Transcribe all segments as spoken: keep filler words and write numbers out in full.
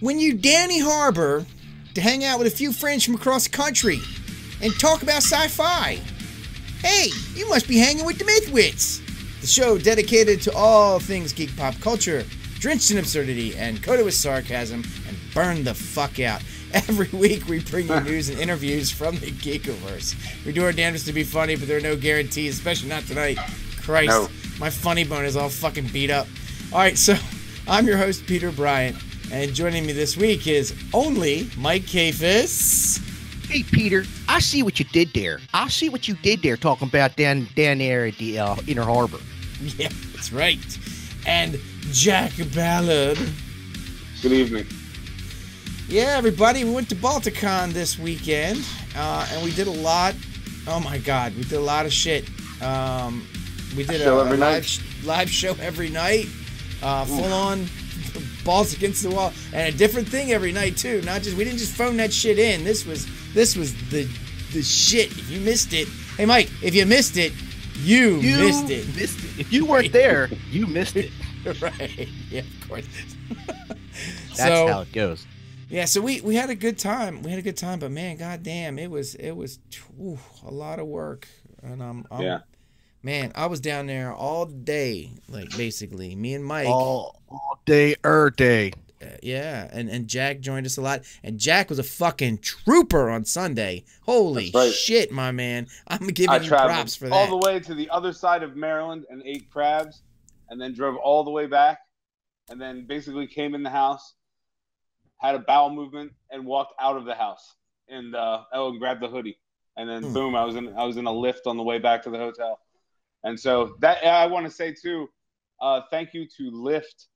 when you Danny Harbor to hang out with a few friends from across the country and talk about sci-fi. Hey, you must be hanging with the Mythwits, the show dedicated to all things geek pop culture, drenched in absurdity and coated with sarcasm and burned the fuck out. Every week we bring you news and interviews from the Geekiverse. We do our damnedest to be funny, but there are no guarantees, especially not tonight. Christ, no. My funny bone is all fucking beat up. All right, so I'm your host, Peter Bryant, and joining me this week is only Mike Kafis. Hey, Peter, I see what you did there. I see what you did there talking about Dan, Dan Air at the uh, Inner Harbor. Yeah, that's right. And Jack Ballard. Good evening. Yeah, everybody, we went to Balticon this weekend, uh, and we did a lot. Oh, my God, we did a lot of shit. Um, we did a, a live, live show every night, uh, full-on balls against the wall, and a different thing every night, too. Not just We didn't just phone that shit in. This was this was the, the shit. If you missed it, hey, Mike, if you missed it, you, you missed it. missed it. If you weren't there, you missed it. Right, yeah, of course. That's so, how it goes. Yeah, so we, we had a good time. We had a good time, but man, goddamn, it was it was whew, a lot of work, and um, I'm, yeah, man, I was down there all day, like basically me and Mike all all day, er day. Uh, yeah, and and Jack joined us a lot, and Jack was a fucking trooper on Sunday. Holy right. shit, my man! I'm giving I you props for that. All the way to the other side of Maryland and ate crabs, and then drove all the way back, and then basically came in the house. Had a bowel movement and walked out of the house and uh, oh, and grabbed the hoodie, and then mm. boom, I was in I was in a Lyft on the way back to the hotel, and so that I want to say too, uh, thank you to Lyft.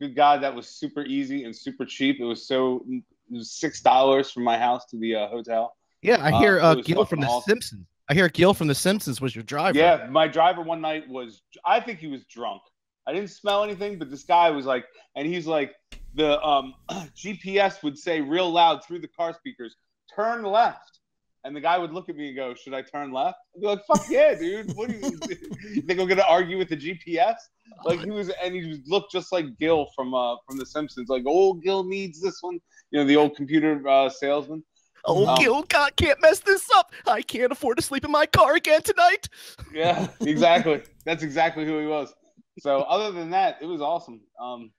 Good God, that was super easy and super cheap. It was so it was six dollars from my house to the uh, hotel. Yeah, I hear uh, uh, Gil from awesome. The Simpsons. I hear Gil from the Simpsons was your driver. Yeah, my driver one night was I think he was drunk. I didn't smell anything, but this guy was like, and he's like. The um, G P S would say real loud through the car speakers, turn left. And the guy would look at me and go, should I turn left? I'd be like, fuck yeah, dude. What do you, you think I'm going to argue with the G P S? Like he was, and he looked just like Gil from uh, from The Simpsons. Like, old Gil needs this one. You know, the old computer uh, salesman. Oh, um, Gil, God, can't mess this up. I can't afford to sleep in my car again tonight. Yeah, exactly. That's exactly who he was. So other than that, it was awesome. Um,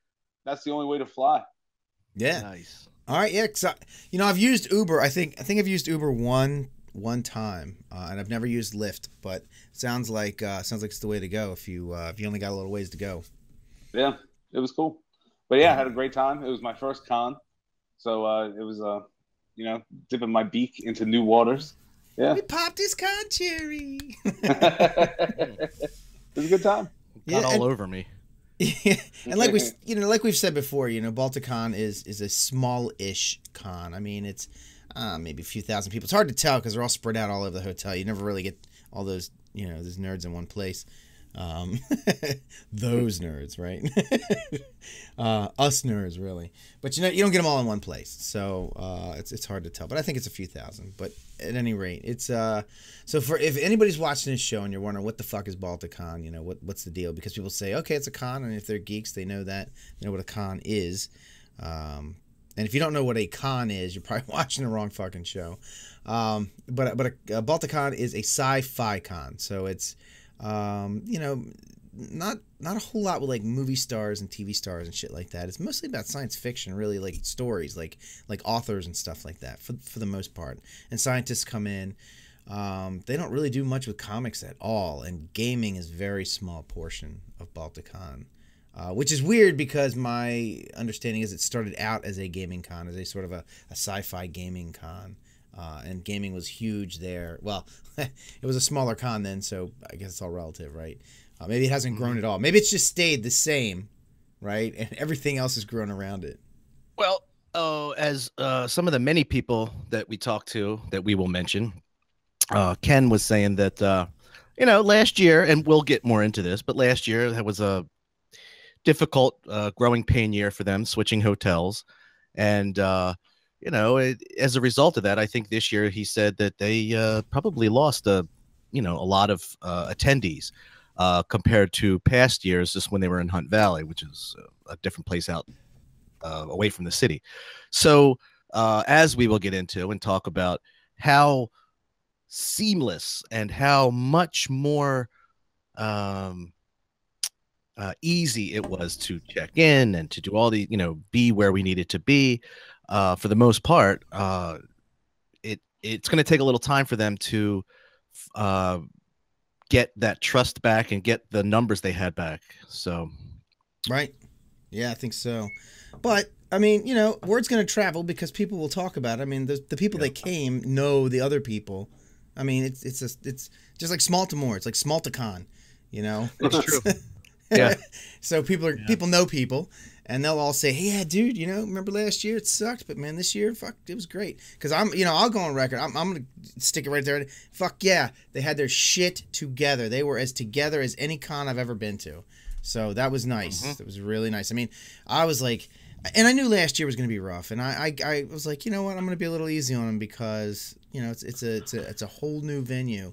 That's the only way to fly. Yeah. Nice. All right. Yeah. Cause I, you know, I've used Uber. I think I think I've used Uber one one time, uh, and I've never used Lyft. But sounds like uh, sounds like it's the way to go if you uh, if you only got a little ways to go. Yeah, it was cool. But yeah, I had a great time. It was my first con, so uh, it was uh, you know, dipping my beak into new waters. Yeah. We popped his con cherry. It was a good time. Got yeah, all over me. Yeah. And like we, you know, like we've said before, you know, Balticon is is a small-ish con. I mean, it's uh, maybe a few thousand people. It's hard to tell because they're all spread out all over the hotel. You never really get all those, you know, those nerds in one place. Um, those nerds, right? uh, us nerds, really. But you know, you don't get them all in one place, so uh, it's it's hard to tell. But I think it's a few thousand. But at any rate, it's uh. So for if anybody's watching this show and you're wondering what the fuck is Balticon, you know what what's the deal? Because people say, okay, it's a con, and if they're geeks, they know that they know what a con is. Um, and if you don't know what a con is, you're probably watching the wrong fucking show. Um, but but a, a Balticon is a sci-fi con, so it's. Um, you know, not not a whole lot with like movie stars and T V stars and shit like that. It's mostly about science fiction, really, like stories, like like authors and stuff like that for for the most part. And scientists come in. Um, they don't really do much with comics at all, and gaming is a very small portion of Balticon, uh, which is weird because my understanding is it started out as a gaming con, as a sort of a, a sci-fi gaming con. Uh, and gaming was huge there. Well, it was a smaller con then, so I guess it's all relative, right? Uh, maybe it hasn't grown at all. Maybe it's just stayed the same, right? And everything else has grown around it. Well, uh, as uh, some of the many people that we talked to that we will mention, uh, Ken was saying that, uh, you know, last year, and we'll get more into this, but last year that was a difficult uh, growing pain year for them, switching hotels. And, uh, you know, it, as a result of that, I think this year he said that they uh, probably lost a, you know, a lot of uh, attendees uh, compared to past years, just when they were in Hunt Valley, which is a different place out uh, away from the city. So uh, as we will get into and talk about how seamless and how much more um, uh, easy it was to check in and to do all the, you know, be where we needed to be. Uh, for the most part, uh, it it's going to take a little time for them to uh, get that trust back and get the numbers they had back. So, right. Yeah, I think so. But I mean, you know, word's going to travel because people will talk about it. I mean, the, the people yeah. that came know the other people. I mean, it's it's a, it's just like Smaltimore. It's like Smalticon, you know. That's true. Yeah. So people are yeah. people know people, and they'll all say, "Hey, yeah, dude, you know, remember last year? It sucked, but man, this year, fuck, it was great." Because I'm, you know, I'll go on record. I'm, I'm gonna stick it right there. Fuck yeah, they had their shit together. They were as together as any con I've ever been to. So that was nice. Mm-hmm. It was really nice. I mean, I was like. And I knew last year was going to be rough, and I, I, I was like, you know what, I'm going to be a little easy on them because you know it's it's a it's a it's a whole new venue.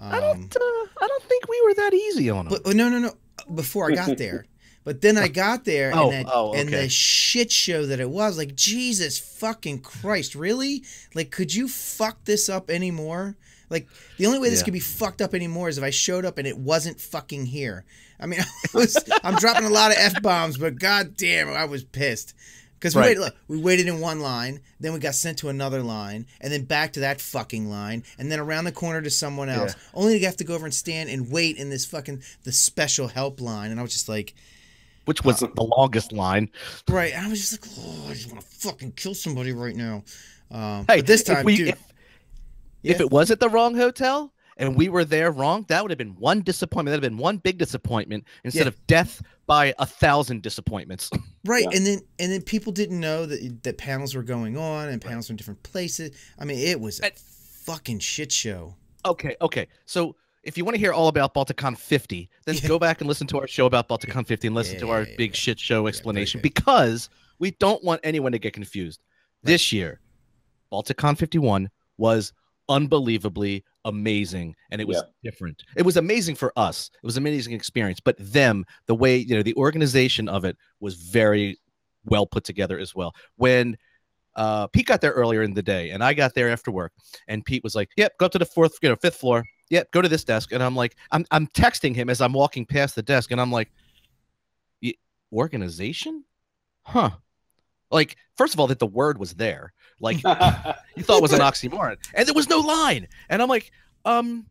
Um, I don't uh, I don't think we were that easy on them. But, no, no, no. Before I got there, but then I got there, oh, and that, oh, okay. and the shit show that it was, like Jesus fucking Christ, really? Like, could you fuck this up anymore? Like, the only way this yeah. could be fucked up anymore is if I showed up and it wasn't fucking here. I mean, I was, I'm dropping a lot of F-bombs, but goddamn, I was pissed. Because we, right. waited, we waited in one line, then we got sent to another line, and then back to that fucking line, and then around the corner to someone else, yeah. only to have to go over and stand and wait in this fucking, the special help line. And I was just like... Which was uh, the longest line. Right. And I was just like, oh, I just want to fucking kill somebody right now. Um, hey, but this time, we, dude... If If yeah. it was at the wrong hotel and we were there wrong, that would have been one disappointment. That would have been one big disappointment instead yeah. of death by a thousand disappointments. Right. Yeah. And then and then people didn't know that, that panels were going on and panels from different places. I mean, it was a At, fucking shit show. Okay. Okay. So if you want to hear all about Balticon fifty, then yeah. go back and listen to our show about Balticon fifty and listen yeah, to our yeah, big yeah. shit show explanation yeah, okay. because we don't want anyone to get confused. Right. This year, Balticon fifty-one was unbelievably amazing, and it was yeah. different. It was amazing for us. It was an amazing experience, but them, the way, you know, the organization of it was very well put together as well. When uh Pete got there earlier in the day and I got there after work, and Pete was like, yep, go up to the fourth, you know, fifth floor, yep, go to this desk. And I'm like, I'm, I'm texting him as I'm walking past the desk, and I'm like, organization, huh? Like, first of all, that the word was there. Like, you thought it was an oxymoron. And there was no line. And I'm like, um,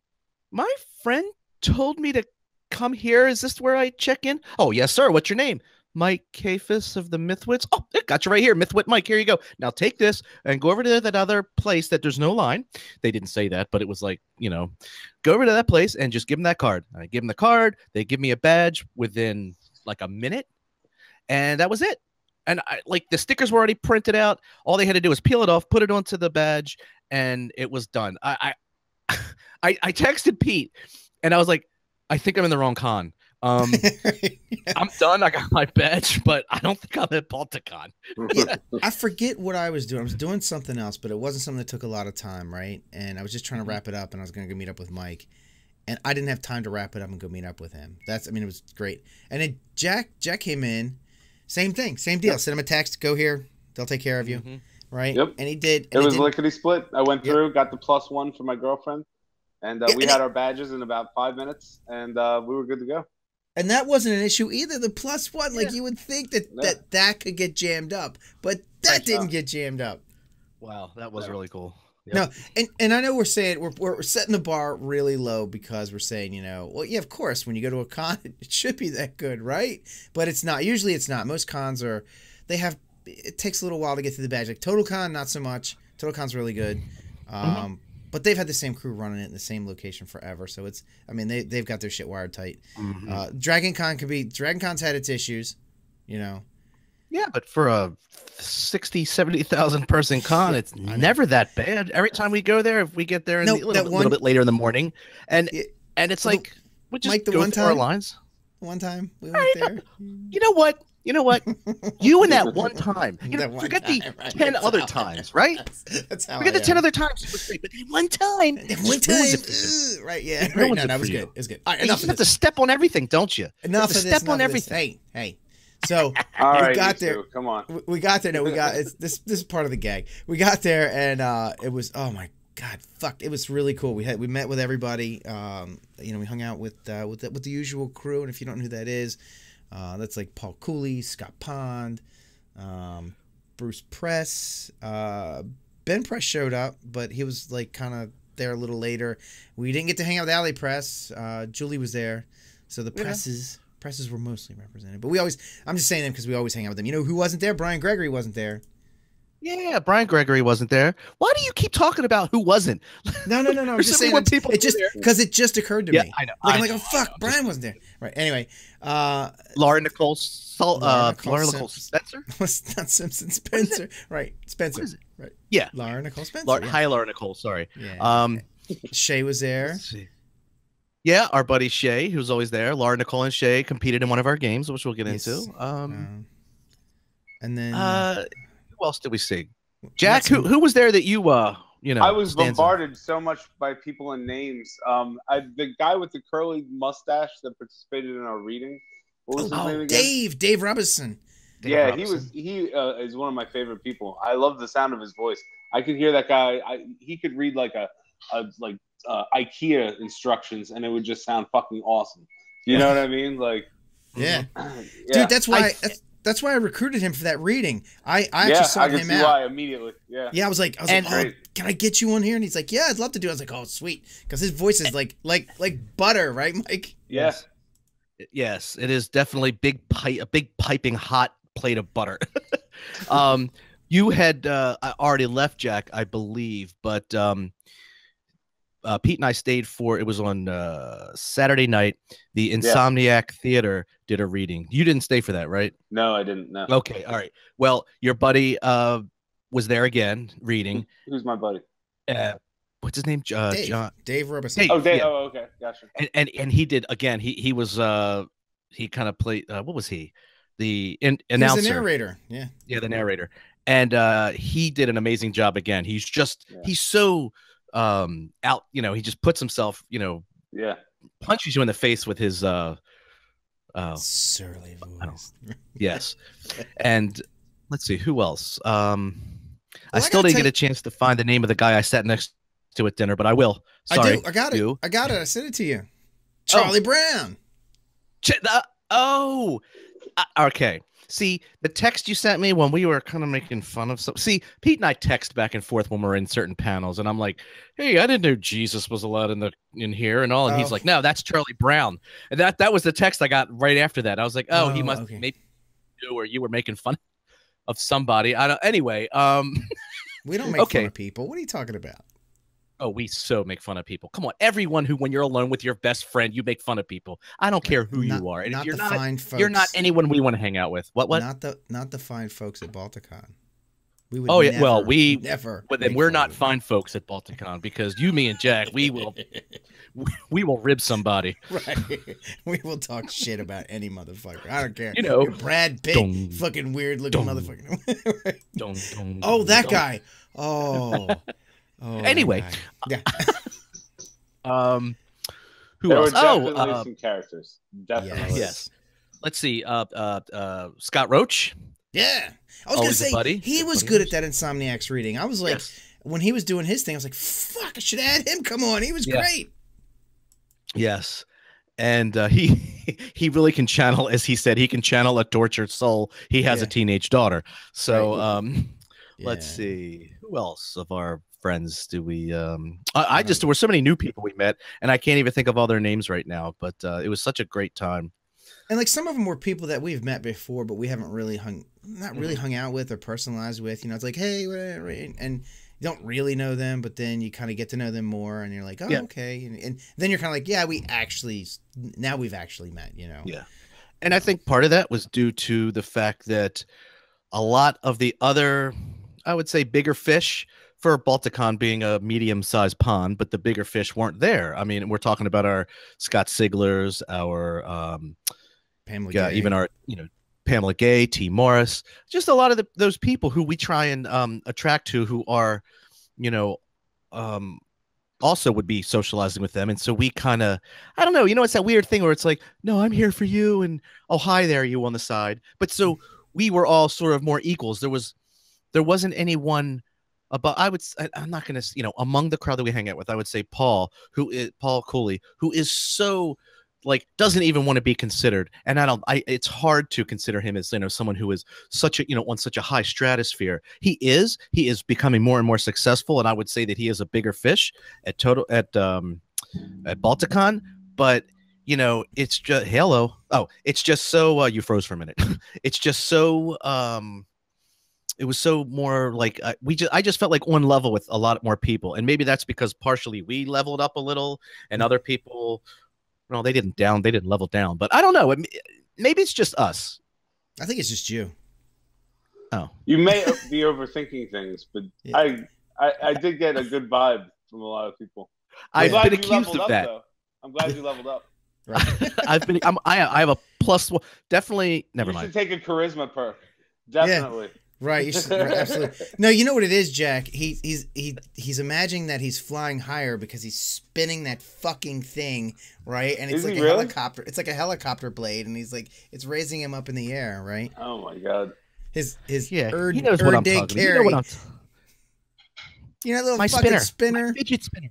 my friend told me to come here. Is this where I check in? Oh, yes, sir. What's your name? Mike Kafis of the Mythwits. Oh, it got you right here. Mythwit Mike, here you go. Now take this and go over to that other place that there's no line. They didn't say that, but it was like, you know, go over to that place and just give them that card. I give them the card. They give me a badge within like a minute. And that was it. And I, like, the stickers were already printed out. All they had to do was peel it off, put it onto the badge, and it was done. I, I, I, I texted Pete, and I was like, I think I'm in the wrong con. Um, yeah. I'm done. I got my badge, but I don't think I'm at Balticon. Yeah, I forget what I was doing. I was doing something else, but it wasn't something that took a lot of time, right? And I was just trying to wrap it up, and I was going to go meet up with Mike. And I didn't have time to wrap it up and go meet up with him. That's, I mean, it was great. And then Jack, Jack came in. Same thing, same deal. Yep. Send him a text. Go here. They'll take care of you, mm-hmm. right? Yep. And he did. And it was lickety split. I went through, yep. got the plus one for my girlfriend, and uh, yeah, we and had it, our badges in about five minutes, and uh, we were good to go. And that wasn't an issue either. The plus one, yeah. like you would think that, yeah. that that could get jammed up, but that Thanks, didn't uh, get jammed up. Wow, that was yeah. really cool. Yep. No, and and I know we're saying we're we're setting the bar really low because we're saying, you know, well, yeah, of course, when you go to a con, it should be that good, right? But it's not. Usually, it's not. Most cons are, they have. It takes a little while to get through the badge. Like Total Con, not so much. Total Con's really good, um, mm-hmm. but they've had the same crew running it in the same location forever. So it's, I mean, they they've got their shit wired tight. Mm-hmm. uh, Dragon Con could be. Dragon Con's had its issues, you know. Yeah, but for a sixty, seventy thousand person con, it's never that bad. Every time we go there, if we get there in no, the, a little, one, little bit later in the morning, and it, and it's well, like we just Mike, the go one time, our lines. One time we went right, there. You know what? You know what? You and that one time. You know, one forget time, the right? ten that's other how, times, right? That's, that's how forget I the am. ten other times. But one time, one time, right? Yeah, right, no, that was good. It was good. All right, enough. You have to step on everything, don't you? Enough of this. Step on everything. Hey, hey. So all we right, got there. Two. Come on, we got there. No, we got it's, this. This is part of the gag. We got there, and uh, it was oh my god, fuck! It was really cool. We had we met with everybody. Um, you know, we hung out with uh, with the, with the usual crew. And if you don't know who that is, uh, that's like Paul Cooley, Scott Pond, um, Bruce Press. Uh, Ben Press showed up, but he was like kind of there a little later. We didn't get to hang out with Alley Press. Uh, Julie was there, so the yeah. presses. Presses were mostly represented, but we always, I'm just saying them because we always hang out with them. You know who wasn't there? Brian Gregory wasn't there. Yeah, Brian Gregory wasn't there. Why do you keep talking about who wasn't? No, no, no, no. I'm just saying it, people it just because it just occurred to yeah, me. I know. Like, I I'm know, like, oh, fuck, Brian wasn't there. Right. Anyway. Uh, Laura Nicole Sol Laura Nicole, uh, Laura Nicole Spencer. Not Simpson, Spencer. Right. Spencer. What is it? Right. Yeah. Laura Nicole Spencer. Laura, yeah. Hi, Laura Nicole. Sorry. Yeah. Um, Shay was there. Yeah, our buddy Shay, who's always there. Laura, Nicole, and Shay competed in one of our games, which we'll get yes. into. Um, uh, and then, uh, who else did we see? Jack, who who was there that you, uh, you know? I was bombarded on. so much by people and names. Um, I, the guy with the curly mustache that participated in our reading. What was oh, his name again? Dave, Dave Robinson. Dave yeah, Robinson. he was. He uh, is one of my favorite people. I love the sound of his voice. I could hear that guy. I, he could read like a, a like. Uh, IKEA instructions, and it would just sound fucking awesome. You yeah. know what I mean? Like, yeah, yeah. dude. That's why. I, that's, that's why I recruited him for that reading. I, I yeah, actually saw I him see out why immediately. Yeah, yeah. I was like, I was and, like, oh, can I get you on here? And he's like, yeah, I'd love to do. It. I was like, oh, sweet, because his voice is like, like, like butter, right, Mike? Yes, yes, yes it is definitely big pipe, a big piping hot plate of butter. um, you had uh, I already left, Jack, I believe, but um. Uh, Pete and I stayed for, it was on uh, Saturday night, the Insomniac yeah. Theater did a reading. You didn't stay for that, right? No, I didn't. No. Okay. All right. Well, your buddy uh, was there again reading. Who's my buddy? Uh, what's his name? Uh, Dave. John. Dave Robinson. Dave, oh, Dave. Yeah. Oh, okay. Gotcha. And, and, and he did, again, he, he was, uh, he kind of played, uh, what was he? The in announcer. He's the narrator. Yeah. Yeah, the narrator. And uh, he did an amazing job again. He's just, yeah. he's so... um out you know he just puts himself you know yeah punches you in the face with his uh uh surly voice. Yes. And let's see who else. um well, I still I didn't get a chance to find the name of the guy I sat next to at dinner, but I will. Sorry. I, do. I got it you. I got it I sent it to you. Charlie oh. Brown Ch uh, oh uh, okay. See, the text you sent me when we were kind of making fun of something. See, Pete and I text back and forth when we're in certain panels, and I'm like, hey, I didn't know Jesus was allowed in the in here and all. And oh. he's like, no, that's Charlie Brown. And that that was the text I got right after that. I was like, oh, oh he must okay. maybe you or you were making fun of somebody. I don't anyway. Um we don't make okay. fun of people. What are you talking about? Oh, we so make fun of people. Come on, everyone who, when you're alone with your best friend, you make fun of people. I don't care who not, you are. And not if you're the not, fine folks. You're not anyone we want to hang out with. What? What? Not the not the fine folks at Balticon. We would. Oh yeah. Never, well, we never. But then we're not fine folks at Balticon because you, me, and Jack, we will, we, we will rib somebody. Right. We will talk shit about any motherfucker. I don't care. You know, you're Brad Pitt, dong, fucking weird looking dong, motherfucker. Right. dong, dong, oh, that dong. guy. Oh. Oh, anyway, yeah. um, who there else? Were definitely oh, uh, some characters. Definitely. Yes. yes. Let's see. Uh, uh, uh, Scott Roach. Yeah, I was Always gonna say buddy. he That's was good he was. at that Insomniacs reading. I was like, yes. when he was doing his thing, I was like, "Fuck, I should add him." Come on, he was yeah. great. Yes, and uh, he he really can channel, as he said, he can channel a tortured soul. He has yeah. a teenage daughter, so right. um, yeah. let's see who else of our friends do we um I, I just there were so many new people we met, and I can't even think of all their names right now, but uh it was such a great time. And like some of them were people that we've met before, but we haven't really hung not really mm-hmm. hung out with or personalized with, you know. It's like, hey, whatever, and you don't really know them, but then you kind of get to know them more and you're like, oh yeah. okay, and, and then you're kind of like, yeah, we actually now we've actually met, you know. Yeah. And I think part of that was due to the fact that a lot of the other, I would say, bigger fish, for Balticon being a medium-sized pond, but the bigger fish weren't there. I mean, we're talking about our Scott Sigler's, our um, Pamela, yeah, Gay. even our you know Pamela Gay, T. Morris, just a lot of the, those people who we try and um, attract to, who are you know um, also would be socializing with them. And so we kind of, I don't know, you know, it's that weird thing where it's like, no, I'm here for you. And oh, hi there, you on the side. But so we were all sort of more equals. There was, there wasn't anyone above, I would, I, I'm not going to, you know, among the crowd that we hang out with, I would say Paul, who is Paul Cooley, who is so like, doesn't even want to be considered. And I don't, I, it's hard to consider him as, you know, someone who is such a, you know, on such a high stratosphere. He is, he is becoming more and more successful. And I would say that he is a bigger fish at total, at, um, at Balticon, but you know, it's just, hello. Oh, it's just so, uh, you froze for a minute. It's just so, um, it was so more like uh, we just, I just felt like on level with a lot more people. And maybe that's because partially we leveled up a little and other people, no, they didn't down. They didn't level down. But I don't know. It, maybe it's just us. I think it's just you. Oh, you may be overthinking things, but yeah. I, I, I did get a good vibe from a lot of people. I'm I've been accused of that. Up, I'm glad you leveled up. Right. I've been. I'm, I, I have a plus one. Definitely. Never you mind. Should take a charisma perk. Definitely. Yeah. Right, you should, right, absolutely. No, you know what it is, Jack? He, he's he he's imagining that he's flying higher because he's spinning that fucking thing, right? And it's is like a really? helicopter. It's like a helicopter blade, and he's like, it's raising him up in the air, right? Oh my god. His his yeah, er, he knows er what I'm talking carry. You know what I'm You know that little my fucking spinner. spinner? My fidget spinner.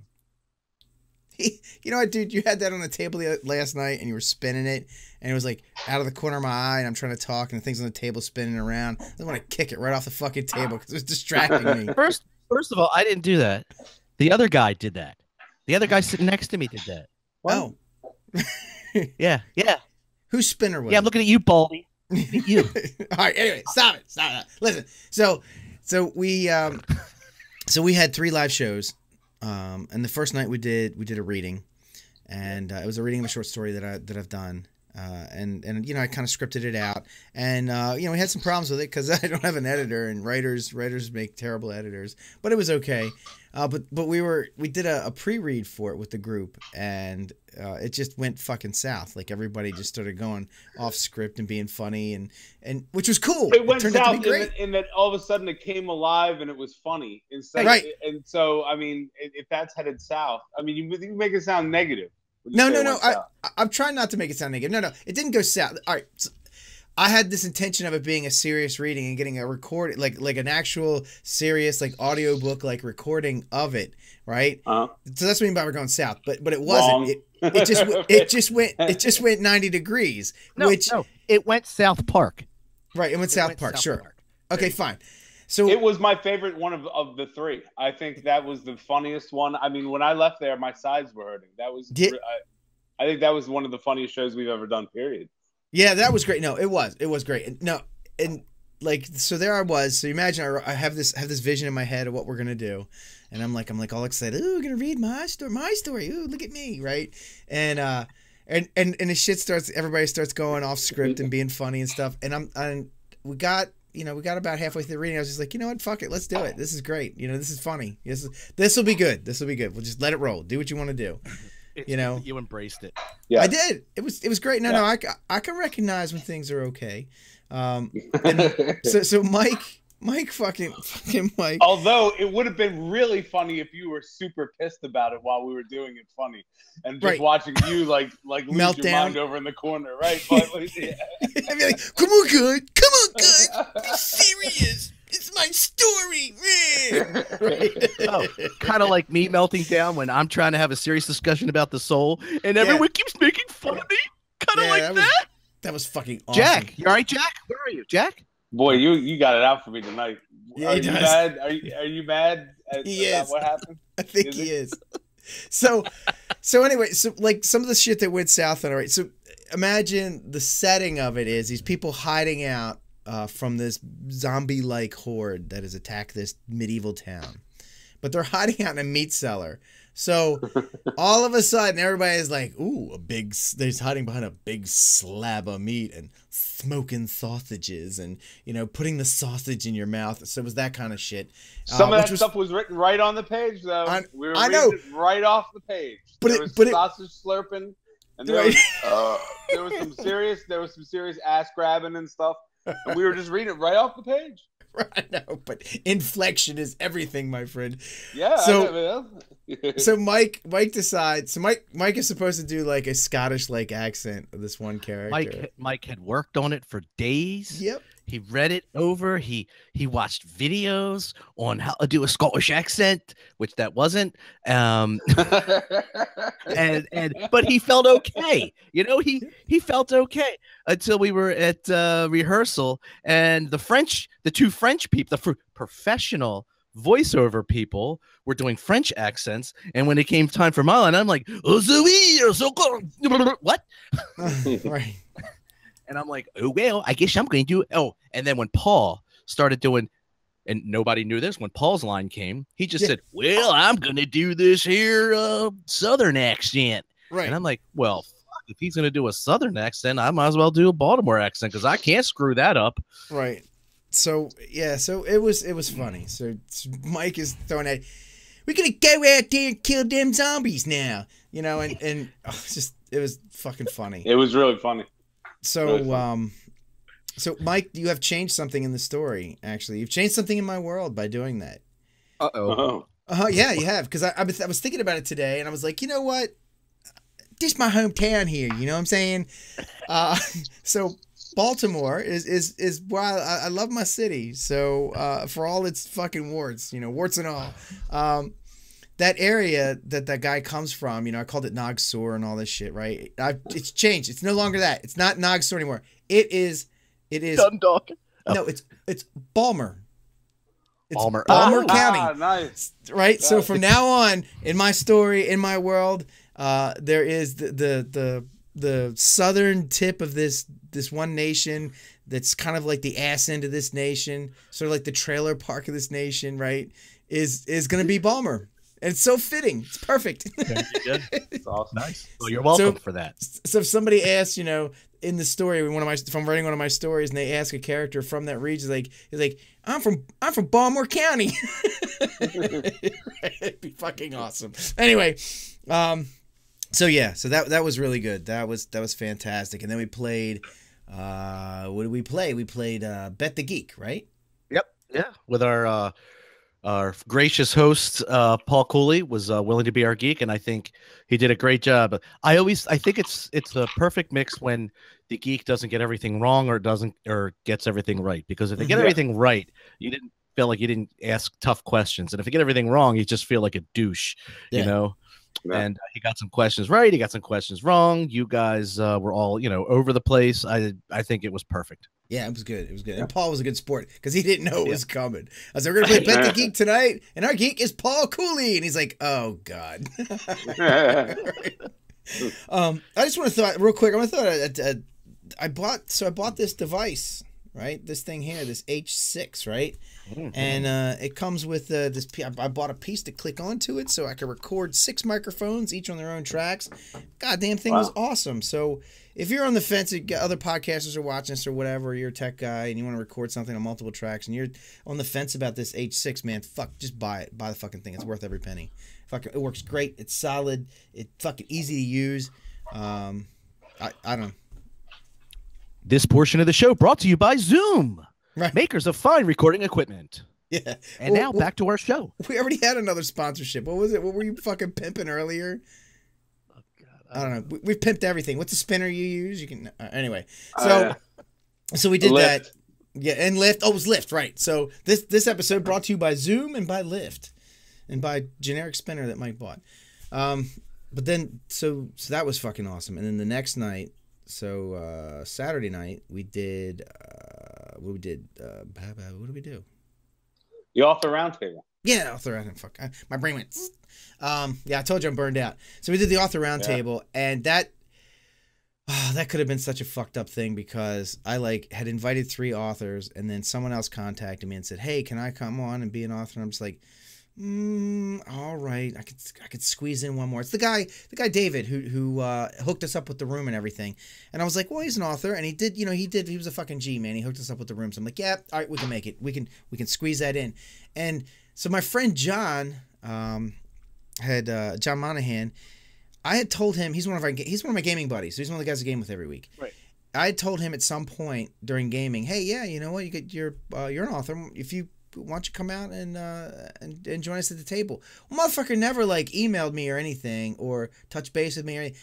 He, you know what, dude? You had that on the table last night, and you were spinning it, and it was like out of the corner of my eye, and I'm trying to talk, and the thing's on the table spinning around. I want to kick it right off the fucking table because it was distracting me. First, first of all, I didn't do that. The other guy did that. The other guy sitting next to me did that. Wow. Oh. Yeah, yeah. Whose spinner was? Yeah, I'm looking at you, Baldy. You. All right. Anyway, stop it. Stop it. Listen. So, so we, um, so we had three live shows. Um, and the first night we did we did a reading, and uh, it was a reading of a short story that I that I've done, uh, and and you know I kind of scripted it out, and uh, you know we had some problems with it because I don't have an editor, and writers writers make terrible editors, but it was okay, uh, but but we were we did a, a pre-read for it with the group, and uh, it just went fucking south. Like everybody just started going off script and being funny, and and which was cool. It went it south, in, in that all of a sudden it came alive and it was funny instead. Right. Of, and so I mean, if that's headed south, I mean, you, you make it sound negative. No, no, no. I, I'm trying not to make it sound negative. No, no. It didn't go south. All right. So I had this intention of it being a serious reading and getting a recording, like like an actual serious, like audiobook, like recording of it, right? Uh-huh. So that's what I mean by we're going south, but but it wasn't. It, it just it just went it just went ninety degrees. No, which no. It went South Park. Right, it went it South went Park. South sure. Park. Okay, fine. So it was my favorite one of, of the three. I think that was the funniest one. I mean, when I left there, my sides were hurting. That was, did, I, I think that was one of the funniest shows we've ever done, period. Yeah, that was great. No, it was, it was great. No. And like, so there I was. So imagine I, I have this, have this vision in my head of what we're going to do. And I'm like, I'm like all excited. Ooh, we're going to read my story, my story. Ooh, look at me. Right. And, uh, and, and, and the shit starts, everybody starts going off script and being funny and stuff. And I'm, I'm we got, You know, we got about halfway through the reading. I was just like, you know what? Fuck it. Let's do it. This is great. You know, this is funny. This is, this will be good. This will be good. We'll just let it roll. Do what you want to do. You know, you embraced it. Yeah, I did. It was, it was great. No, yeah. no, I, I can recognize when things are okay. Um, and so, so Mike, Mike, fucking, fucking Mike. Although it would have been really funny if you were super pissed about it while we were doing it funny, and just right. watching you like, like lose Meltdown. your mind over in the corner, right? But, yeah. I'd be like, come on, good, come on. Good. Be serious. It's my story. Right. Oh, kind of like me melting down when I'm trying to have a serious discussion about the soul, and everyone yeah. keeps making fun of me. Kind of yeah, like that. Was, that. That was fucking awesome. Jack, you all right, Jack? Where are you, Jack? Boy, you you got it out for me tonight. Yeah, are, you mad? Are, you, are you mad? At, he about is. What happened? I think is he it? is. So, so anyway, so like some of the shit that went south. And all right, so imagine the setting of it is these people hiding out. Uh, from this zombie-like horde that has attacked this medieval town. But they're hiding out in a meat cellar. So all of a sudden, everybody's like, ooh, a big, they're hiding behind a big slab of meat and smoking sausages and, you know, putting the sausage in your mouth. So it was that kind of shit. Some uh, of that was, stuff was written right on the page, though. I, we were I reading know. It right off the page. But there it, was but sausage it, slurping. And there, right. was, uh, there was some serious, there was some serious ass grabbing and stuff. And we were just reading it right off the page. I know, but inflection is everything, my friend. Yeah. So, I know, so Mike, Mike decides. So Mike, Mike is supposed to do like a Scottish like accent of this one character. Mike, Mike had worked on it for days. Yep. He read it over. He he watched videos on how to do a Scottish accent, which that wasn't. Um, and and but he felt okay. You know, he he felt okay until we were at uh, rehearsal, and the French, the two French people, the professional voiceover people, were doing French accents. And when it came time for my line, I'm like, what? Right. And I'm like, oh, well, I guess I'm going to do. Oh, and then when Paul started doing, and nobody knew this, when Paul's line came, he just yeah. said, well, I'm going to do this here uh, Southern accent. Right. And I'm like, well, fuck, if he's going to do a Southern accent, I might as well do a Baltimore accent because I can't screw that up. Right. So, yeah, so it was it was funny. So Mike is throwing at, we're going to go out there and kill them zombies now. You know, and, and oh, just it was fucking funny. It was really funny. So, um, so Mike, you have changed something in the story. Actually, you've changed something in my world by doing that. Uh oh. Uh, yeah, you have. Because I, I was thinking about it today, and I was like, you know what? This is my hometown here. You know what I'm saying? Uh, so Baltimore is is is why I, I love my city. So uh, for all its fucking warts, you know, warts and all. Um, That area that that guy comes from, you know, I called it Nog Sur and all this shit, right? I've, it's changed. It's no longer that. It's not Nog Sur anymore. It is, it is. Dundalk. No, oh. it's it's Balmer. It's Balmer, Balmer oh. County, ah, nice. Right? Nice. So from now on, in my story, in my world, uh, there is the, the the the southern tip of this this one nation that's kind of like the ass end of this nation, sort of like the trailer park of this nation, right? Is is going to be Balmer. It's so fitting. It's perfect. It's awesome. Nice. Well, you're welcome so, for that. So if somebody asks, you know, in the story, one of my, if I'm writing one of my stories, and they ask a character from that region, like, he's like, I'm from, I'm from Baltimore County. It'd be fucking awesome. Anyway, um, so yeah, so that that was really good. That was that was fantastic. And then we played, uh, what did we play? We played uh, Bet the Geek, right? Yep. Yeah. With our. Uh, Our gracious host, uh, Paul Cooley, was uh, willing to be our geek, and I think he did a great job. I always, I think it's it's the perfect mix when the geek doesn't get everything wrong or doesn't or gets everything right. Because if they get yeah. everything right, you didn't feel like you didn't ask tough questions, and if you get everything wrong, you just feel like a douche, yeah. you know. Yeah. And uh, he got some questions right, he got some questions wrong. You guys uh, were all, you know, over the place. I I think it was perfect. Yeah, it was good. It was good. And Paul was a good sport because he didn't know it was yeah. coming. I was like, we're going to play Bet the Geek tonight, and our geek is Paul Cooley. And he's like, oh, God. Right. um, I just want to thought real quick. I want to thought I, I, I bought, so I bought this device, right? This thing here, this H six, right? Mm-hmm. And uh, it comes with uh, this, I bought a piece to click onto it so I could record six microphones, each on their own tracks. Goddamn thing wow. was awesome. So, if you're on the fence, other podcasters are watching this or whatever, you're a tech guy and you want to record something on multiple tracks and you're on the fence about this H six, man, fuck, just buy it. Buy the fucking thing. It's worth every penny. Fuck, it works great. It's solid. It's fucking easy to use. Um, I, I don't know. This portion of the show brought to you by Zoom, right. Makers of fine recording equipment. Yeah. And well, now well, back to our show. We already had another sponsorship. What was it? What were you fucking pimping earlier? I don't know. We, we've pimped everything. What's the spinner you use? You can uh, anyway. So, uh, so we did that. Yeah, and Lyft. Oh, it was Lyft, right? So this this episode brought to you by Zoom and by Lyft, and by generic spinner that Mike bought. Um, but then so so that was fucking awesome. And then the next night, so uh, Saturday night, we did uh, what we did. Uh, what did we do? The author roundtable. Yeah, author roundtable. Fuck, I, my brain went. Um, yeah, I told you I'm burned out. So we did the author roundtable, yeah. and that oh, that could have been such a fucked up thing because I like had invited three authors, and then someone else contacted me and said, "Hey, can I come on and be an author?" And I'm just like, mm, "All right, I could I could squeeze in one more." It's the guy, the guy David who who uh, hooked us up with the room and everything. And I was like, "Well, he's an author," and he did, you know, he did. He was a fucking G, man. He hooked us up with the room. So I'm like, "Yeah, all right, we can make it. We can we can squeeze that in." And so my friend John. Um, had uh, John Monahan, I had told him he's one of our he's one of my gaming buddies. So he's one of the guys I game with every week. Right. I told him at some point during gaming, hey, yeah, you know what, you get your uh, you're an author. If you want to come out and, uh, and and join us at the table. Well, motherfucker never like emailed me or anything or touched base with me or anything.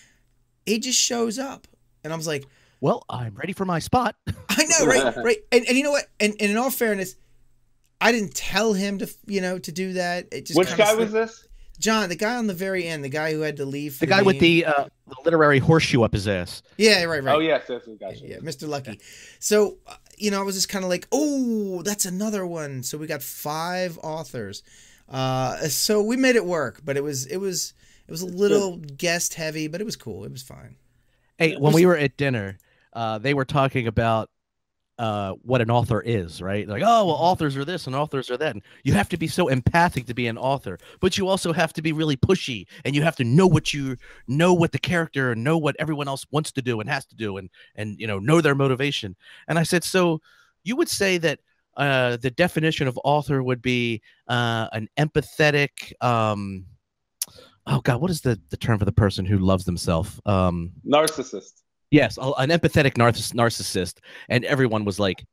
He just shows up, and I was like, well, I'm ready for my spot. I know, right, right. And and you know what? And, and in all fairness, I didn't tell him to you know to do that. It just Which guy was this? John, the guy on the very end, the guy who had to leave. For the guy the with the, uh, the literary horseshoe up his ass. Yeah, right, right. Oh, yes, yes, we got you. Yeah, Mister Lucky. Yeah. So, uh, you know, I was just kind of like, oh, that's another one. So we got five authors. Uh, so we made it work, but it was it was it was a little yeah. guest heavy, but it was cool. It was fine. Hey, when we were at dinner, uh, they were talking about uh, what an author is, right? Like, oh, well, authors are this and authors are that. And you have to be so empathic to be an author, but you also have to be really pushy, and you have to know what you know, what the character, know what everyone else wants to do and has to do, and and you know, know their motivation. And I said, so you would say that uh, the definition of author would be uh, an empathetic. Um, oh God, what is the the term for the person who loves themselves? Um, narcissist. Yes, an empathetic narciss narcissist, and everyone was like,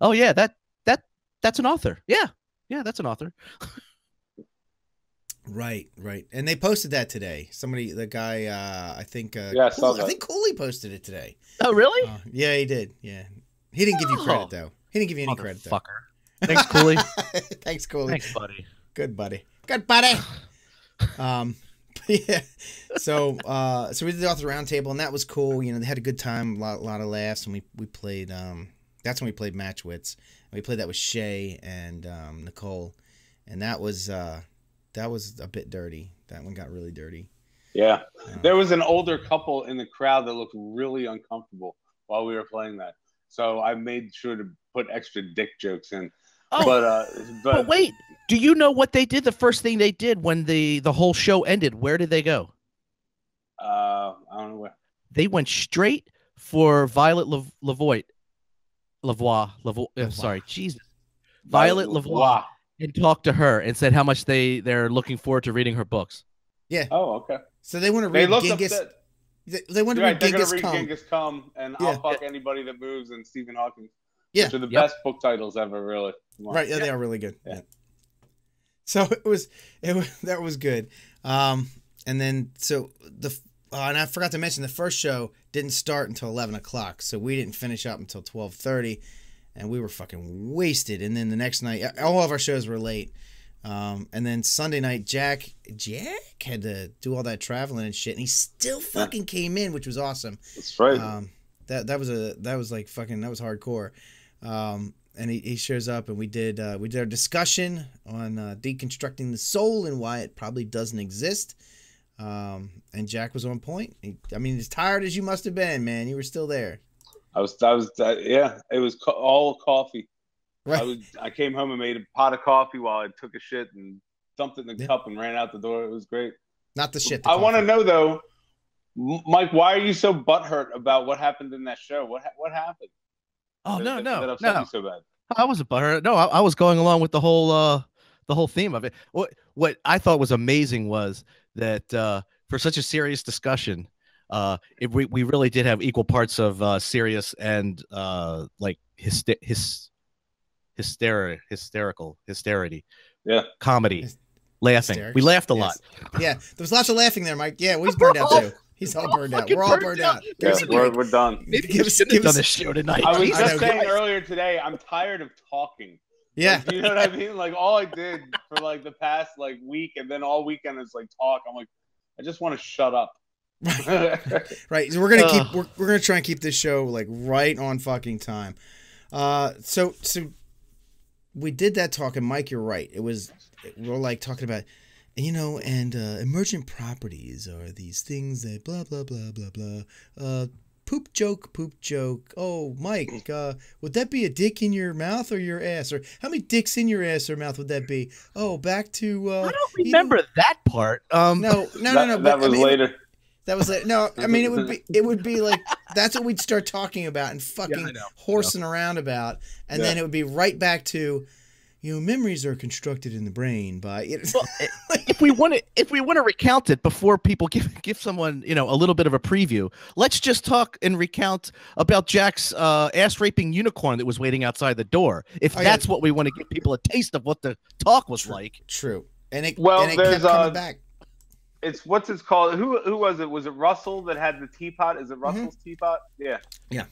"Oh yeah, that that that's an author. Yeah, yeah, that's an author." Right, right, and they posted that today. Somebody, the guy, uh, I think, uh, yeah, I, saw Cooley, that. I think Cooley posted it today. Oh, really? Uh, yeah, he did. Yeah, he didn't oh. give you credit though. He didn't give you any credit though. Thanks, Cooley. Thanks, Cooley. Thanks, buddy. Good buddy. Good buddy. um. Yeah, so uh, so we did the author roundtable, and that was cool. You know, they had a good time, a lot, a lot of laughs, and we we played. Um, that's when we played Mythwits. We played that with Shay and um, Nicole, and that was uh, that was a bit dirty. That one got really dirty. Yeah, um, there was an older couple in the crowd that looked really uncomfortable while we were playing that, so I made sure to put extra dick jokes in. Oh, but, uh, but, but wait, do you know what they did? The first thing they did when the, the whole show ended, where did they go? Uh, I don't know where. They went straight for Violet Lavoie. Lavoie. Lavoie. Uh, sorry, Jesus. Violet Lavoie. And talked to her and said how much they, they're looking forward to reading her books. Yeah. Oh, okay. So they want to read Genghis. They, they want to read, right, Genghis, read Come. Genghis Come. And yeah. I'll Fuck Anybody That Moves and Stephen Hawking. Yeah. Which are the yep. best book titles ever, really. Right, yeah, yeah, they are really good. Yeah. Yeah. So it was, it was, that was good. Um, and then, so the, uh, and I forgot to mention the first show didn't start until eleven o'clock. So we didn't finish up until twelve thirty, and we were fucking wasted. And then the next night, all of our shows were late. Um, and then Sunday night, Jack, Jack had to do all that traveling and shit, and he still fucking came in, which was awesome. That's right. Um, that, that was a, that was like fucking, that was hardcore. Um, and he, he shows up, and we did uh, we did our discussion on uh, deconstructing the soul and why it probably doesn't exist. Um, and Jack was on point. He, I mean, as tired as you must have been, man, you were still there. I was, I was, uh, yeah. It was co all coffee. Right. I was, I came home and made a pot of coffee while I took a shit and dumped it in the yeah. cup and ran out the door. It was great. Not the shit. The I want to know though, Mike, why are you so butthurt about what happened in that show? What what happened? Oh that, no that, no that no! So bad. I was a butthurt. No, I, I was going along with the whole uh, the whole theme of it. What what I thought was amazing was that uh, for such a serious discussion, uh, it, we we really did have equal parts of uh, serious and uh, like hyster his hyster hysterical hysterity. Yeah, comedy, Hys laughing. Hysterics. We laughed a yes. lot. Yeah, there was lots of laughing there, Mike. Yeah, we was burned out too. He's all burned out. We're all burned out. Yeah, we're, we're done. Maybe give us another show tonight. I was just saying earlier today, I'm tired of talking. Yeah. Like, you know what I mean? Like, all I did for, like, the past, like, week and then all weekend is, like, talk. I'm like, I just want to shut up. Right. So we're going to keep, we're, we're going to try and keep this show, like, right on fucking time. Uh, so, so we did that talk, and Mike, you're right. It was, we we're, like, talking about, you know, and uh, emergent properties are these things that blah, blah, blah, blah, blah. Uh, poop joke, poop joke. Oh, Mike, uh, would that be a dick in your mouth or your ass? Or how many dicks in your ass or mouth would that be? Oh, back to... Uh, I don't remember you know, that part. Um, no, no, no, no. That, but, that was I mean, later. That was later. No, I mean, it would be, it would be like, that's what we'd start talking about and fucking yeah, I know, horsing yeah. around about. And yeah. then it would be right back to... you know, memories are constructed in the brain by it. Well, if we want to, if we want to recount it before people give give someone, you know, a little bit of a preview, let's just talk and recount about Jack's uh, ass raping unicorn that was waiting outside the door. If I that's got, what we want to give people a taste of what the talk was true, like. True. And it, well, and it there's, kept coming uh, back. It's what's it's called. Who who was it? Was it Russell that had the teapot? Is it Russell's mm-hmm. teapot? Yeah. Yeah.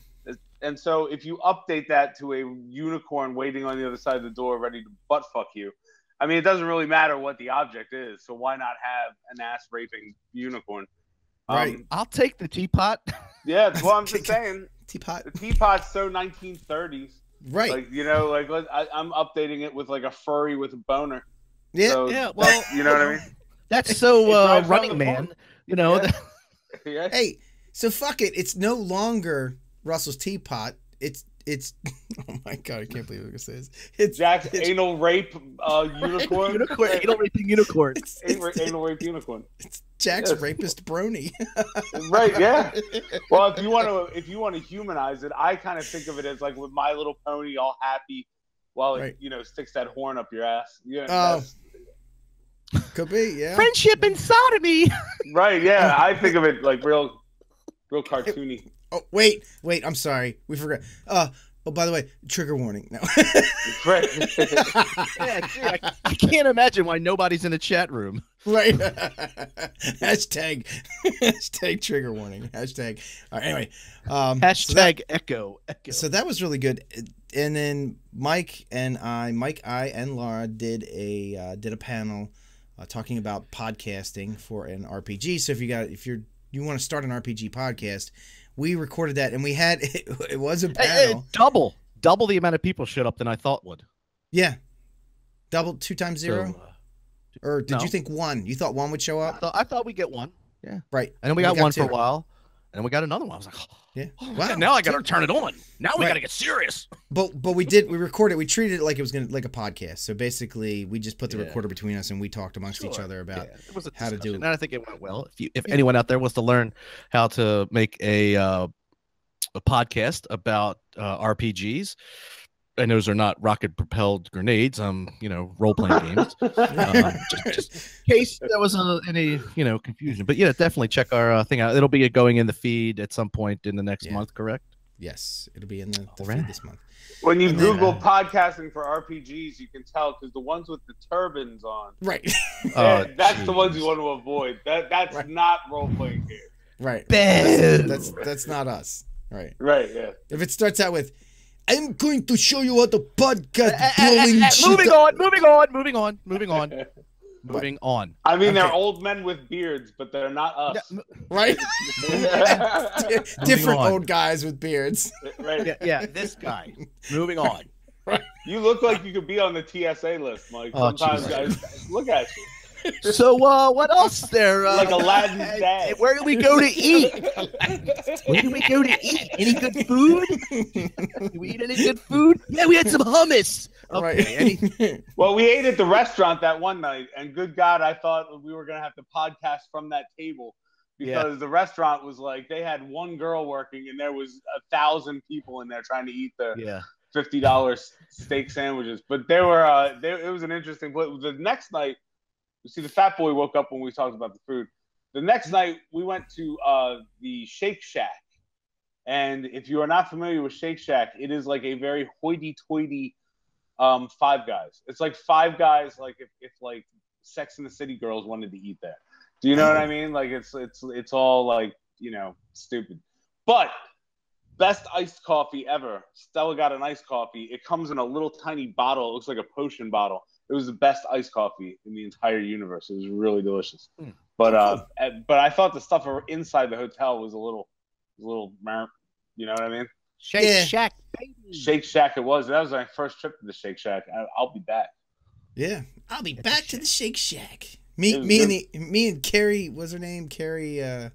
And so if you update that to a unicorn waiting on the other side of the door ready to butt fuck you, I mean, it doesn't really matter what the object is. So why not have an ass raping unicorn? Right. Um, I'll take the teapot. Yeah. Well, I'm just saying. Teapot. The teapot's so nineteen thirties. Right. Like, you know, like I, I'm updating it with like a furry with a boner. Yeah. So yeah. Well, you know what I mean? That's so uh, Running Man. You know. Yeah. Yeah. Hey, so fuck it. It's no longer Russell's teapot. It's it's oh my god, I can't believe I'm gonna say this. It's Jack's it's, anal rape uh, unicorn. unicorn. Anal raping unicorn. It's, it's, anal, it's, anal rape unicorn. It's Jack's yes. rapist brony. Right? Yeah. Well, if you want to, if you want to humanize it, I kind of think of it as like with My Little Pony, all happy, while it right. you know sticks that horn up your ass. You know, oh. Could be, yeah. Friendship and sodomy. Right? Yeah, I think of it like real, real cartoony. It, Oh, wait, wait, I'm sorry. We forgot. Uh, oh, by the way, trigger warning. No. Right. Yeah, dude, I, I can't imagine why nobody's in the chat room. Right. Hashtag, hashtag trigger warning. Hashtag. All right, anyway. Um, hashtag so that, echo, echo. So that was really good. And then Mike and I, Mike, I, and Laura did a, uh, did a panel uh, talking about podcasting for an R P G. So if you got, if you're, you want to start an R P G podcast, we recorded that, and we had it, it was a panel. Double, double the amount of people showed up than I thought would. Yeah, double two times zero. So, uh, or did no. you think one? You thought one would show up? I thought, I thought we get one. Yeah. Right. And then we, we got, got one two. for a while, and then we got another one. I was like, oh, yeah. Oh, wow. Now I got to turn it on. Now we right. got to get serious. But but we did. We recorded. We treated it like it was gonna like a podcast. So basically, we just put the yeah. recorder between us, and we talked amongst sure. each other about yeah. it was a how to do it. And I think it went well. If you, if yeah. anyone out there wants to learn how to make a uh, a podcast about uh, R P Gs, and those are not rocket propelled grenades, um, you know, role playing games. uh, just, just in case there was a, any, you know, confusion. But yeah, definitely check our uh, thing out. It'll be going in the feed at some point in the next yeah. month, correct? Yes, it'll be in the, the feed this month. When you and Google then, uh, podcasting for R P Gs, you can tell because the ones with the turbans on, right? Uh, that's geez. the ones you want to avoid. That that's right. not role playing games. Right. That's, that's that's not us. Right. Right. Yeah. If it starts out with, I'm going to show you how the podcast uh, blowing uh, uh, uh, Moving on, moving on, moving on, moving on, moving on. I mean, okay. They're old men with beards, but they're not us. Yeah, right? Different old guys with beards. Right. Yeah, yeah, this guy. Moving on. Right. You look like you could be on the T S A list, Mike. Oh, sometimes Jesus. guys look at you. So uh, what else there? Uh, like Aladdin's dad. Where do we go to eat? Where do we go to eat? Any good food? Did we eat any good food? Yeah, we had some hummus. Okay. Right. Well, we ate at the restaurant that one night, and good God, I thought we were going to have to podcast from that table because yeah. the restaurant was like, they had one girl working, and there was a thousand people in there trying to eat the yeah. fifty dollar steak sandwiches. But they were, uh, they, it was an interesting place. The next night, see, the fat boy woke up when we talked about the food. The next night, we went to uh, the Shake Shack. And if you are not familiar with Shake Shack, it is like a very hoity-toity um, Five Guys. It's like Five Guys, like if, if like Sex and the City girls wanted to eat there. Do you know what I mean? Like it's it's it's all like, you know, stupid. But best iced coffee ever. Stella got an iced coffee. It comes in a little tiny bottle. It looks like a potion bottle. It was the best iced coffee in the entire universe. It was really delicious. Mm. But uh, but I thought the stuff inside the hotel was a little, a little, you know what I mean? Shake yeah. Shack, baby. Shake Shack it was. That was my first trip to the Shake Shack. I, I'll be back. Yeah, I'll be back to the Shake Shack. Me, me, and the, me and Carrie. What's her name? Carrie uh,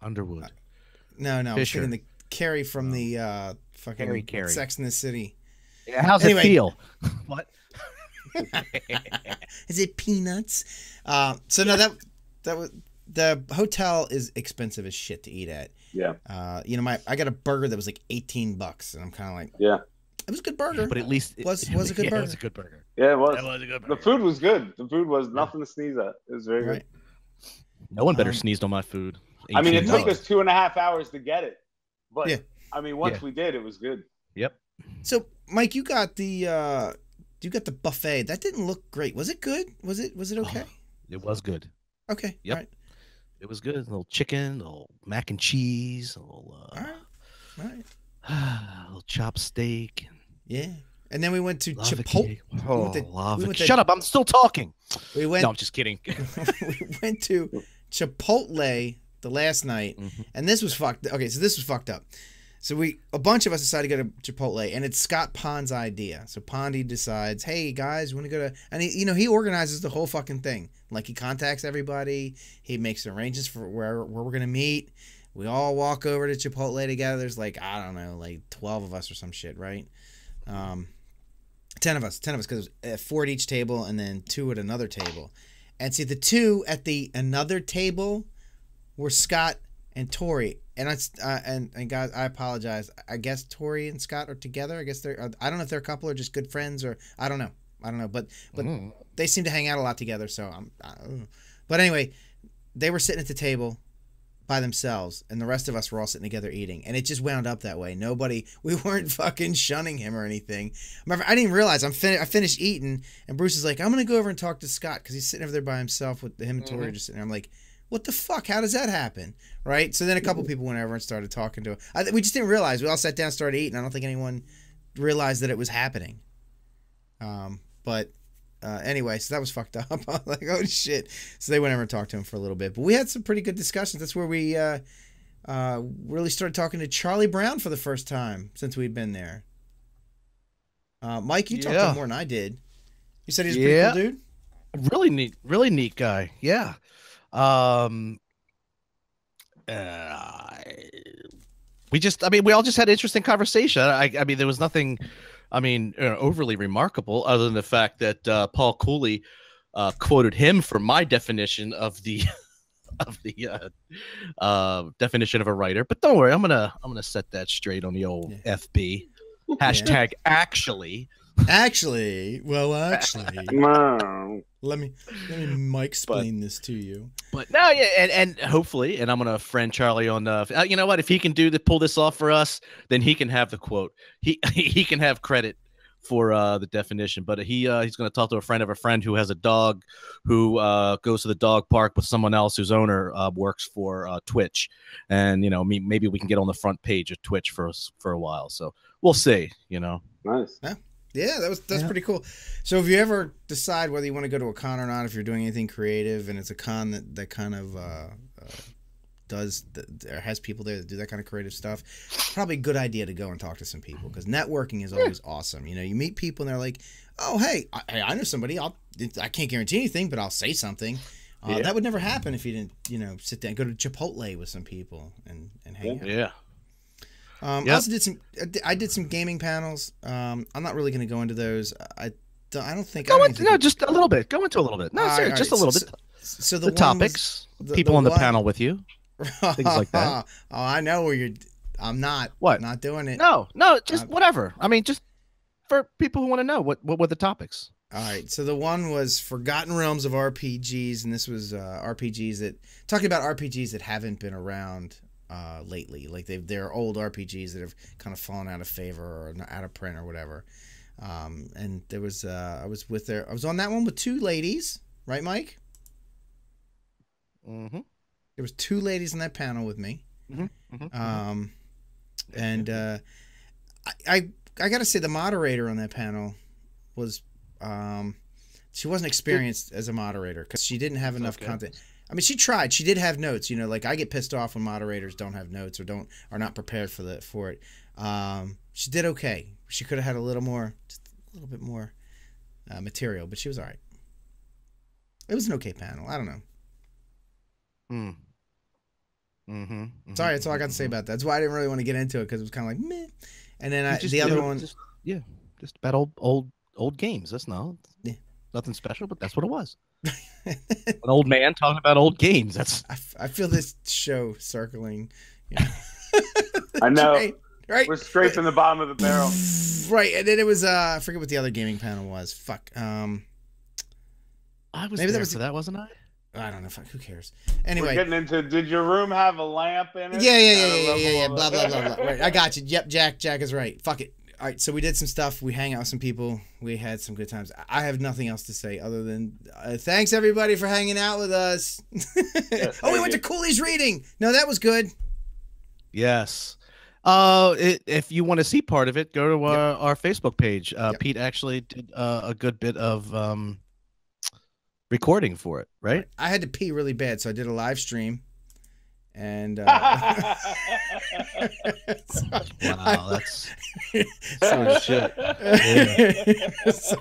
Underwood. Uh, no, no, Fisher. I'm thinking the Carrie from the uh, fucking Carrie, Carrie. Sex in the City. Yeah, how's anyway. it feel? What? Is it peanuts? Uh, so no, that that was the hotel is expensive as shit to eat at. Yeah. Uh, you know, my I got a burger that was like eighteen bucks, and I'm kind of like, yeah, It was a good burger. But at least it was, was a good yeah, burger. It was a good burger. Yeah, it was. It was a good burger. The food was good. The food was nothing to sneeze at. It was very right. good. No one better um, sneezed on my food. I mean, it took us two and a half hours to get it. But, yeah. I mean, once yeah. we did, it was good. Yep. So, Mike, you got the uh, you got the buffet. That didn't look great. Was it good? Was it was it okay? Oh, it was good. Okay. Yep. All right. It was good. A little chicken, a little mac and cheese, a little, uh, all right. All right. a little chop steak. And yeah. And then we went to Chipotle. Oh, we went to, lava. We went to, Shut up. I'm still talking. We went, no, I'm just kidding. We went to Chipotle the last night, mm-hmm. and this was fucked. Okay, so this was fucked up. So we, a bunch of us decided to go to Chipotle, and it's Scott Pond's idea. So Pondy decides, hey, guys, you want to go to, and he, you know, he organizes the whole fucking thing. Like, he contacts everybody. He makes arrangements for where, where we're going to meet. We all walk over to Chipotle together. There's like, I don't know, like twelve of us or some shit, right? Um, ten of us, ten of us, because it was four at each table and then two at another table. And see, the two at the another table were Scott and Tori. And I uh, and and guys, I apologize. I guess Tori and Scott are together. I guess they're. I don't know if they're a couple or just good friends, or I don't know. I don't know. But but mm. they seem to hang out a lot together. So I'm. I don't know. But anyway, they were sitting at the table by themselves, and the rest of us were all sitting together eating, and it just wound up that way. Nobody. We weren't fucking shunning him or anything. Remember, I didn't realize I'm. Fin I finished eating, and Bruce is like, I'm gonna go over and talk to Scott because he's sitting over there by himself with him and Tori mm-hmm. just sitting there. I'm like, what the fuck? How does that happen? Right? So then a couple people went over and started talking to him. I, we just didn't realize. We all sat down and started eating. I don't think anyone realized that it was happening. Um, but uh, anyway, so that was fucked up. I was like, oh, shit. So they went over and talked to him for a little bit. But we had some pretty good discussions. That's where we uh, uh, really started talking to Charlie Brown for the first time since we'd been there. Uh, Mike, you yeah. talked to him more than I did. You said he's a yeah. pretty cool dude? Really neat. Really neat guy. Yeah. Um, uh, we just, I mean, we all just had interesting conversation. I, I mean, there was nothing, I mean, you know, overly remarkable other than the fact that, uh, Paul Cooley, uh, quoted him for my definition of the, of the, uh, uh, definition of a writer, but don't worry, I'm going to, I'm going to set that straight on the old yeah. F B hashtag yeah. actually. Actually, well, actually, let me let me Mike explain this to you. But no, yeah, and and hopefully, and I'm gonna friend Charlie on the. Uh, you know what? If he can do the pull this off for us, then he can have the quote. He he can have credit for uh, the definition. But he uh, he's gonna talk to a friend of a friend who has a dog who uh, goes to the dog park with someone else whose owner uh, works for uh, Twitch, and you know maybe we can get on the front page of Twitch for for a while. So we'll see. You know, nice. Yeah. Yeah, that was that's yeah. pretty cool. So if you ever decide whether you want to go to a con or not, if you're doing anything creative and it's a con that, that kind of uh, uh, does the, or has people there that do that kind of creative stuff, probably a good idea to go and talk to some people because networking is always yeah. awesome. You know, you meet people and they're like, oh, hey, I, hey, I know somebody. I'll, I can't guarantee anything, but I'll say something. Uh, yeah. That would never happen if you didn't, you know, sit down and go to Chipotle with some people and, and hang yeah. out. Yeah. Um, yep. I also did some. I did some gaming panels. Um, I'm not really going to go into those. I don't. I don't think. Go into, no, just a little bit. Go into a little bit. No, right, sorry, right. just a little so, bit. So the, the topics, was, the, people the on the one... panel with you, things like that. Oh, I know where you're. I'm not. What? Not doing it. No, no, just I'm... whatever. I mean, just for people who want to know what what were the topics. All right. So the one was Forgotten Realms of R P Gs, and this was uh, R P Gs that talking about R P Gs that haven't been around. Uh, lately, like they've they're old R P Gs that have kind of fallen out of favor or out of print or whatever. Um, and there was uh, I was with there I was on that one with two ladies, right, Mike? Mm-hmm. There was two ladies in that panel with me. Mm-hmm. Mm-hmm. Um, and uh, I, I I gotta say the moderator on that panel was um, she wasn't experienced as a moderator because she didn't have enough okay. content. I mean, she tried. She did have notes, you know. Like I get pissed off when moderators don't have notes or don't are not prepared for the for it. Um, she did okay. She could have had a little more, just a little bit more uh, material, but she was all right. It was an okay panel. I don't know. Hmm. Mm-hmm. Mm-hmm. Sorry, that's all I got to say about that. That's why I didn't really want to get into it because it was kind of like meh. And then I, just, the other one, just, yeah, just about old old old games. That's not yeah. nothing special, but that's what it was. An old man talking about old games. That's I, f I feel this show circling. You know. I know. Right. We're scraping the bottom of the barrel. Right. And then it was, uh, I forget what the other gaming panel was. Fuck. Um, I was maybe there that was for that, wasn't I? I don't know. Fuck. Who cares? Anyway. We're getting into, did your room have a lamp in it? Yeah, yeah, yeah, yeah, yeah, yeah. Blah, blah, blah, blah. Right. I got you. Yep, Jack. Jack is right. Fuck it. All right. So we did some stuff. We hang out with some people. We had some good times. I have nothing else to say other than uh, thanks, everybody, for hanging out with us. Yes, oh, we went you. to Cooley's Reading. No, that was good. Yes. Uh, it, if you want to see part of it, go to our, yep. our Facebook page. Uh, yep. Pete actually did uh, a good bit of um, recording for it, right? I had to pee really bad, so I did a live stream. And uh, so wow, I, that's so shit. Yeah. So,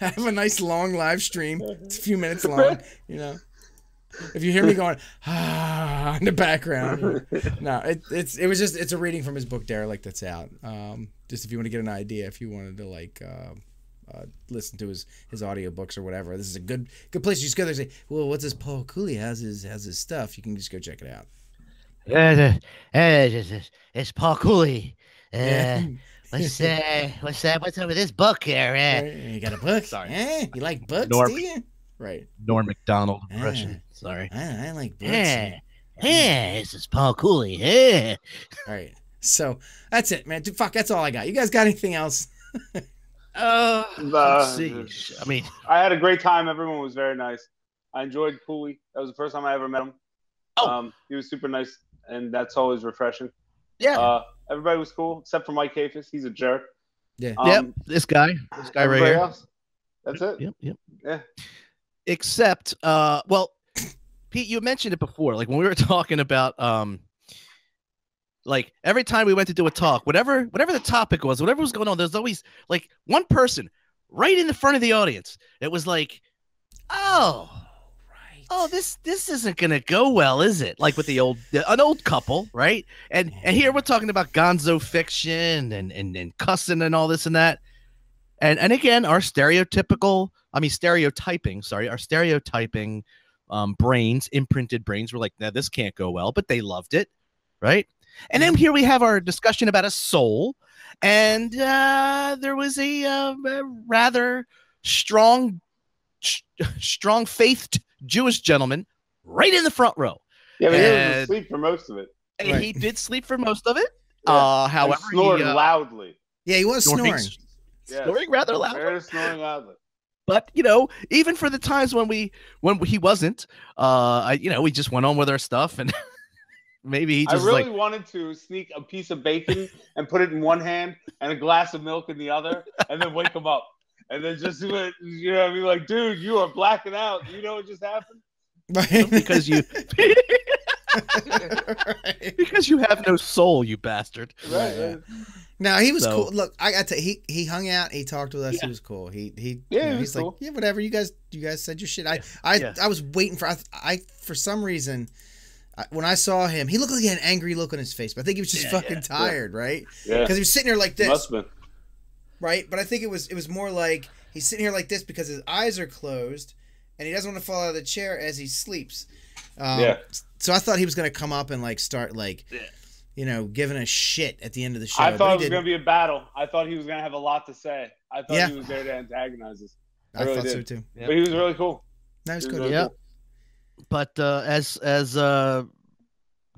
I have a nice long live stream. It's a few minutes long, you know. If you hear me going ah in the background, no, it, it's it was just it's a reading from his book Derelict that's out. Um, just if you want to get an idea, if you wanted to like uh, uh, listen to his his audiobooks or whatever, this is a good good place. You just go there and say, well, what's this Paul Cooley has his has his stuff. You can just go check it out. Uh, it's, it's Paul Cooley. Uh, yeah. What's uh, what's that? What's up with this book here? Uh, you got a book? Sorry, eh? You like books? Norm. Do you? Right. Norm MacDonald impression. Ah, sorry. I, I like books. Yeah. Yeah, this is Paul Cooley. Yeah. All right. So that's it, man. Dude, fuck, that's all I got. You guys got anything else? uh, let's see. I mean, I had a great time. Everyone was very nice. I enjoyed Cooley. That was the first time I ever met him. Oh. Um, he was super nice, and that's always refreshing. Yeah. Uh, everybody was cool, except for Mike Kafis. He's a jerk. Yeah. Um, yep. This guy. This guy right here. Else? That's it. Yep. Yep. Yeah. Except, uh, well, Pete, you mentioned it before. Like when we were talking about, um, like every time we went to do a talk, whatever, whatever the topic was, whatever was going on, there's always like one person right in the front of the audience. It was like, oh, right, oh, this this isn't gonna go well, is it? Like with the old, an old couple, right? And and here we're talking about gonzo fiction and and and cussing and all this and that. And and again, our stereotypical, I mean stereotyping, sorry, our stereotyping um, brains, imprinted brains were like, now this can't go well, but they loved it, right? And then here we have our discussion about a soul, and uh, there was a, uh, a rather strong, sh strong faithed Jewish gentleman right in the front row. Yeah, but and, he was asleep for most of it. And right. He did sleep for most of it. Yeah. Uh, however, he snored uh, loudly. Yeah, he was snoring. snoring. Yes. Snoring rather loudly. Snoring loudly. But you know, even for the times when we when he wasn't, uh, I, you know, we just went on with our stuff, and maybe he just I really like... wanted to sneak a piece of bacon and put it in one hand and a glass of milk in the other, and then wake him up, and then just went, you know, I mean, like, dude, you are blacking out. You know what just happened? Right. Because you, right. Because you have no soul, you bastard. Right. Yeah. No, he was so cool. Look, I got to he he hung out, he talked with us, yeah. He was cool. He he yeah, you know, he's he cool. like, yeah, whatever, you guys you guys said your shit. I yeah. I, yeah. I was waiting for I, I for some reason I, when I saw him, he looked like he had an angry look on his face, but I think he was just yeah, fucking yeah, tired, yeah. right? Yeah. Because he was sitting here like this. Must have been. Right? But I think it was it was more like he's sitting here like this because his eyes are closed and he doesn't want to fall out of the chair as he sleeps. Um, yeah. So I thought he was gonna come up and like start like yeah. you know, giving a shit at the end of the show. I thought it was going to be a battle. I thought he was going to have a lot to say. I thought yeah. he was there to antagonize us. I, I really thought did. so too. Yep. But he was really cool. That was, was good. Really yeah. Cool. But uh, as as uh,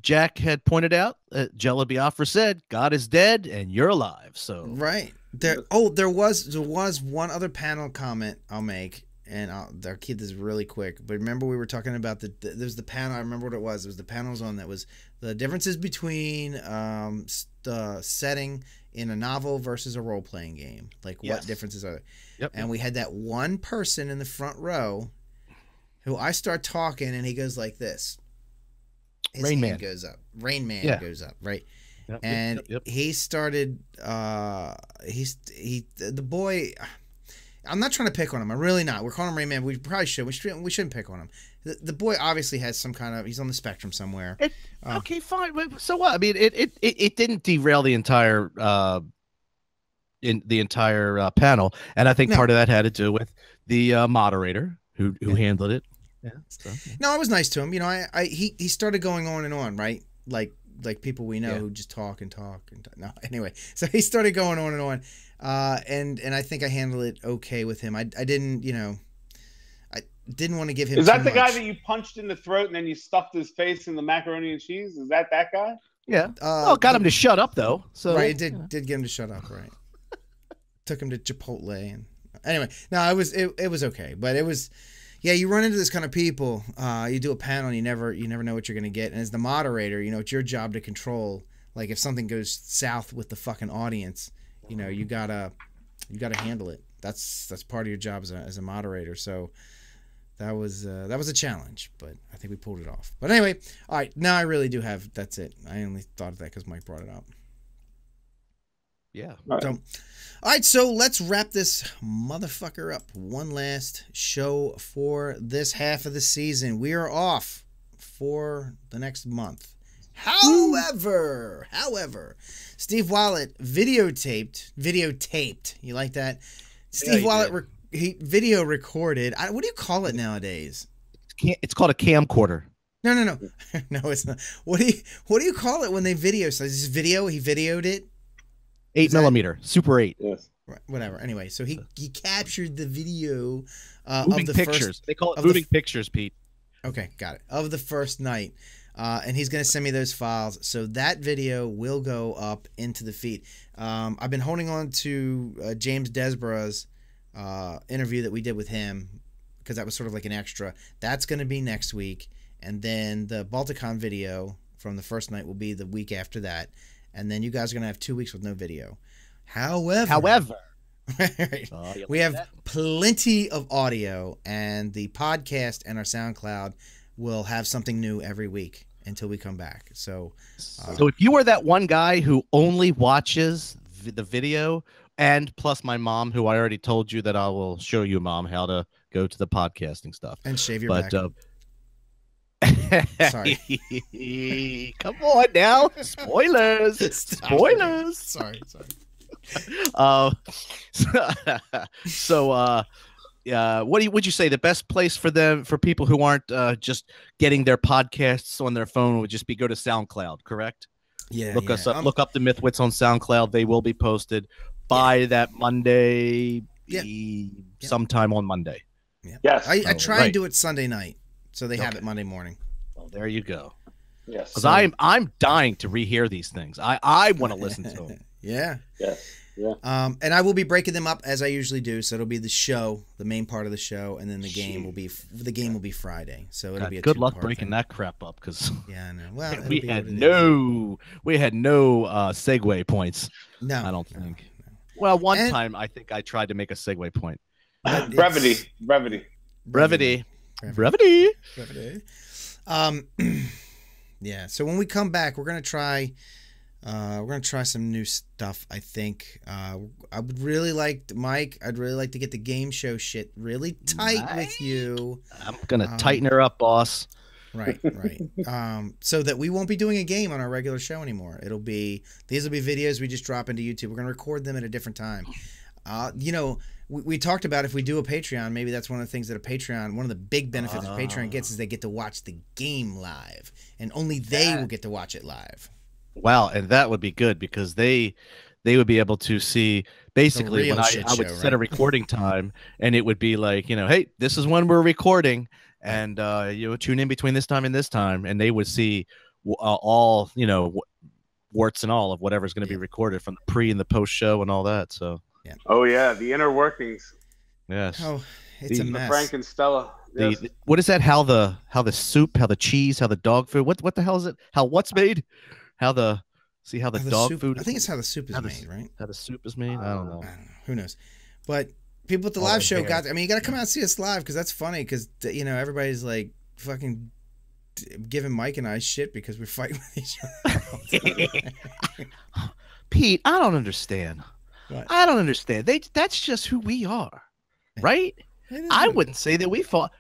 Jack had pointed out, uh, Jello Biafra said, "God is dead and you're alive." So right there. Oh, there was there was one other panel comment I'll make, and I'll, I'll keep this really quick. But remember, we were talking about the, the there was the panel. I remember what it was. It was the panels on that was. The differences between um, the setting in a novel versus a role-playing game. Like, yes. What differences are there? Yep. And we had that one person in the front row who I start talking, and he goes like this. His Rain hand Man. goes up. Rain Man yeah. goes up, right? Yep, and yep, yep. he started uh, – he's he the boy – I'm not trying to pick on him. I'm really not. We're calling him Rain Man. We probably should. We, should, we shouldn't pick on him. The, the boy obviously has some kind of, he's on the spectrum somewhere. It, uh, okay, fine. So what? I mean, it it, it, it didn't derail the entire uh, in the entire uh, panel. And I think no. part of that had to do with the uh, moderator who, who yeah. handled it. Yeah. So. No, I was nice to him. You know, I, I he, he started going on and on, right? Like like people we know yeah. who just talk and talk and talk. No, anyway, so he started going on and on, uh, and and I think I handled it okay with him. I I didn't, you know, I didn't want to give him. Is that the much. guy that you punched in the throat and then you stuffed his face in the macaroni and cheese? Is that that guy? Yeah. Uh, well, got him to shut up though. So right, it did yeah. did get him to shut up. Right. Took him to Chipotle and anyway, no, I was it it was okay, but it was. Yeah, you run into this kind of people. Uh, you do a panel, and you never, you never know what you're gonna get. And as the moderator, you know it's your job to control. Like if something goes south with the fucking audience, you know you gotta, you gotta handle it. That's that's part of your job as a, as a moderator. So that was uh, that was a challenge, but I think we pulled it off. But anyway, all right. Now I really do have. That's it. I only thought of that because Mike brought it up. Yeah. All right. So, all right, so let's wrap this motherfucker up. One last show for this half of the season. We are off for the next month. However, however, Steve Wallet videotaped, videotaped. You like that? Steve yeah, Wallet re he video recorded. I, what do you call it nowadays? It's called a camcorder. No, no, no, no. It's not. What do you what do you call it when they video? So this video, he videoed it. Eight millimeter, Super Eight. Yes. Right, whatever. Anyway, so he he captured the video uh, of the pictures. First, they call it moving pictures, Pete. Okay, got it. Of the first night, uh, and he's gonna send me those files. So that video will go up into the feed. Um, I've been holding on to uh, James Desborough's uh, interview that we did with him because that was sort of like an extra. That's gonna be next week, and then the Balticon video from the first night will be the week after that. And then you guys are going to have two weeks with no video. However, however, right, oh, we have that. plenty of audio, and the podcast and our SoundCloud will have something new every week until we come back. So, uh, so if you are that one guy who only watches the video, and plus my mom, who I already told you that I will show you, Mom, how to go to the podcasting stuff and shave your but, back. Uh, Sorry. Come on now. Spoilers. Spoilers. Sorry. Sorry. Uh, so, so uh, uh, what do you, would you say the best place for them, for people who aren't uh, just getting their podcasts on their phone, would just be go to SoundCloud, correct? Yeah. Look yeah. us up. Um, look up the Mythwits on SoundCloud. They will be posted by yeah. that Monday, yeah. Yeah. sometime on Monday. Yeah. Yes. I, I try right. and do it Sunday night. So they okay. have it Monday morning. Well, there you go. Yes. Because so. I'm I'm dying to rehear these things. I I want to listen to them. Yeah. Yeah. Yeah. Um, and I will be breaking them up as I usually do. So it'll be the show, the main part of the show, and then the game Jeez. will be the game will be Friday. So it'll God, be a good luck breaking thing. that crap up because yeah, I know. Well, we had no we had no uh, segue points. No, I don't no, think. No. Well, one and, time I think I tried to make a segue point. Brevity, brevity, brevity. Brevity. Brevity. Um, yeah. So when we come back, we're gonna try. Uh, we're gonna try some new stuff. I think. Uh, I would really like Mike. I'd really like to get the game show shit really tight Mike. with you. I'm gonna um, tighten her up, boss. Right. Right. um, so that we won't be doing a game on our regular show anymore. It'll be these will be videos we just drop into YouTube. We're gonna record them at a different time. Uh, you know. We talked about if we do a Patreon, maybe that's one of the things that a Patreon, one of the big benefits uh, Patreon gets is they get to watch the game live, and only they that, will get to watch it live. Wow, and that would be good because they they would be able to see basically when I, I would show, set right? a recording time, and it would be like, you know, hey, this is when we're recording, and uh, you know, tune in between this time and this time, and they would see uh, all, you know, warts and all of whatever's going to yeah. be recorded from the pre and the post show and all that, so. Yeah. Oh yeah, the inner workings. Yes. Oh, it's the, a mess. Frank and Stella. Yes. The, the, what is that? How the how the soup? How the cheese? How the dog food? What what the hell is it? How what's made? How the see how the, how the dog soup, food? I think it's how the soup is how made, the, right? How the soup is made? Uh, I, don't know. I don't know. Who knows? But people at the oh, live show got. I mean, you got to come out and see us live because that's funny. Because you know everybody's like fucking giving Mike and I shit because we're fighting with each other. Pete, I don't understand. What? I don't understand. They that's just who we are, right? I wouldn't say that we fought.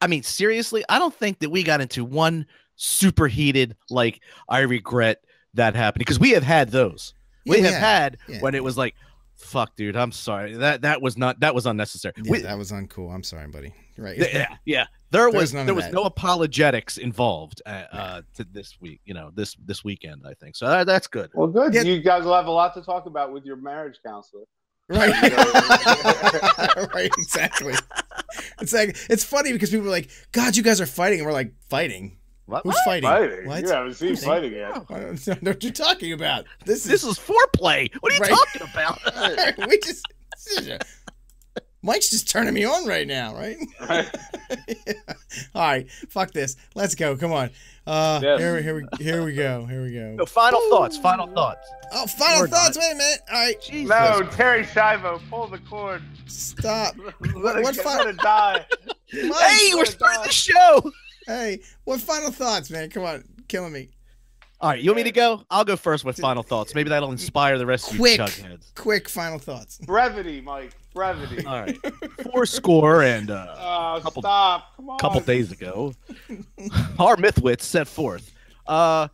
I mean, seriously, I don't think that we got into one superheated like I regret that happening because we have had those. We yeah, have yeah. had yeah. when it was like, "Fuck, dude, I'm sorry. That that was not that was unnecessary. Yeah, we, that was uncool. I'm sorry, buddy." Right? Yeah, yeah. There was there was no apologetics involved uh, yeah. uh, to this week, you know, this this weekend, I think. So that, that's good. Well, good. Yeah. You guys will have a lot to talk about with your marriage counselor. Right. Right, exactly. It's like, it's funny because people are like, God, you guys are fighting. And we're like, fighting? What? Who's fighting? Fighting. What? You haven't seen fighting yet. I don't know what you're talking about. This is, this is foreplay. What are you right? talking about? We just... Mike's just turning me on right now, right? Right. Yeah. All right, fuck this. Let's go. Come on. Uh, yes. here, here we, here we go. Here we go. So final Ooh. thoughts. Final thoughts. Oh, final or thoughts. Not. Wait a minute. All right. Jesus. No, Terry Schiavo, pull the cord. Stop. Let what final? Die. Mike, hey, we're starting die. the show. Hey, what final thoughts, man? Come on, killing me. All right, you want me to go? I'll go first with final thoughts. Maybe that'll inspire the rest quick, of you chugheads. Quick final thoughts. Brevity, Mike. Brevity. All right. Fourscore and uh, oh, couple, stop. Come on. Couple days ago, our Mythwits set forth. Uh,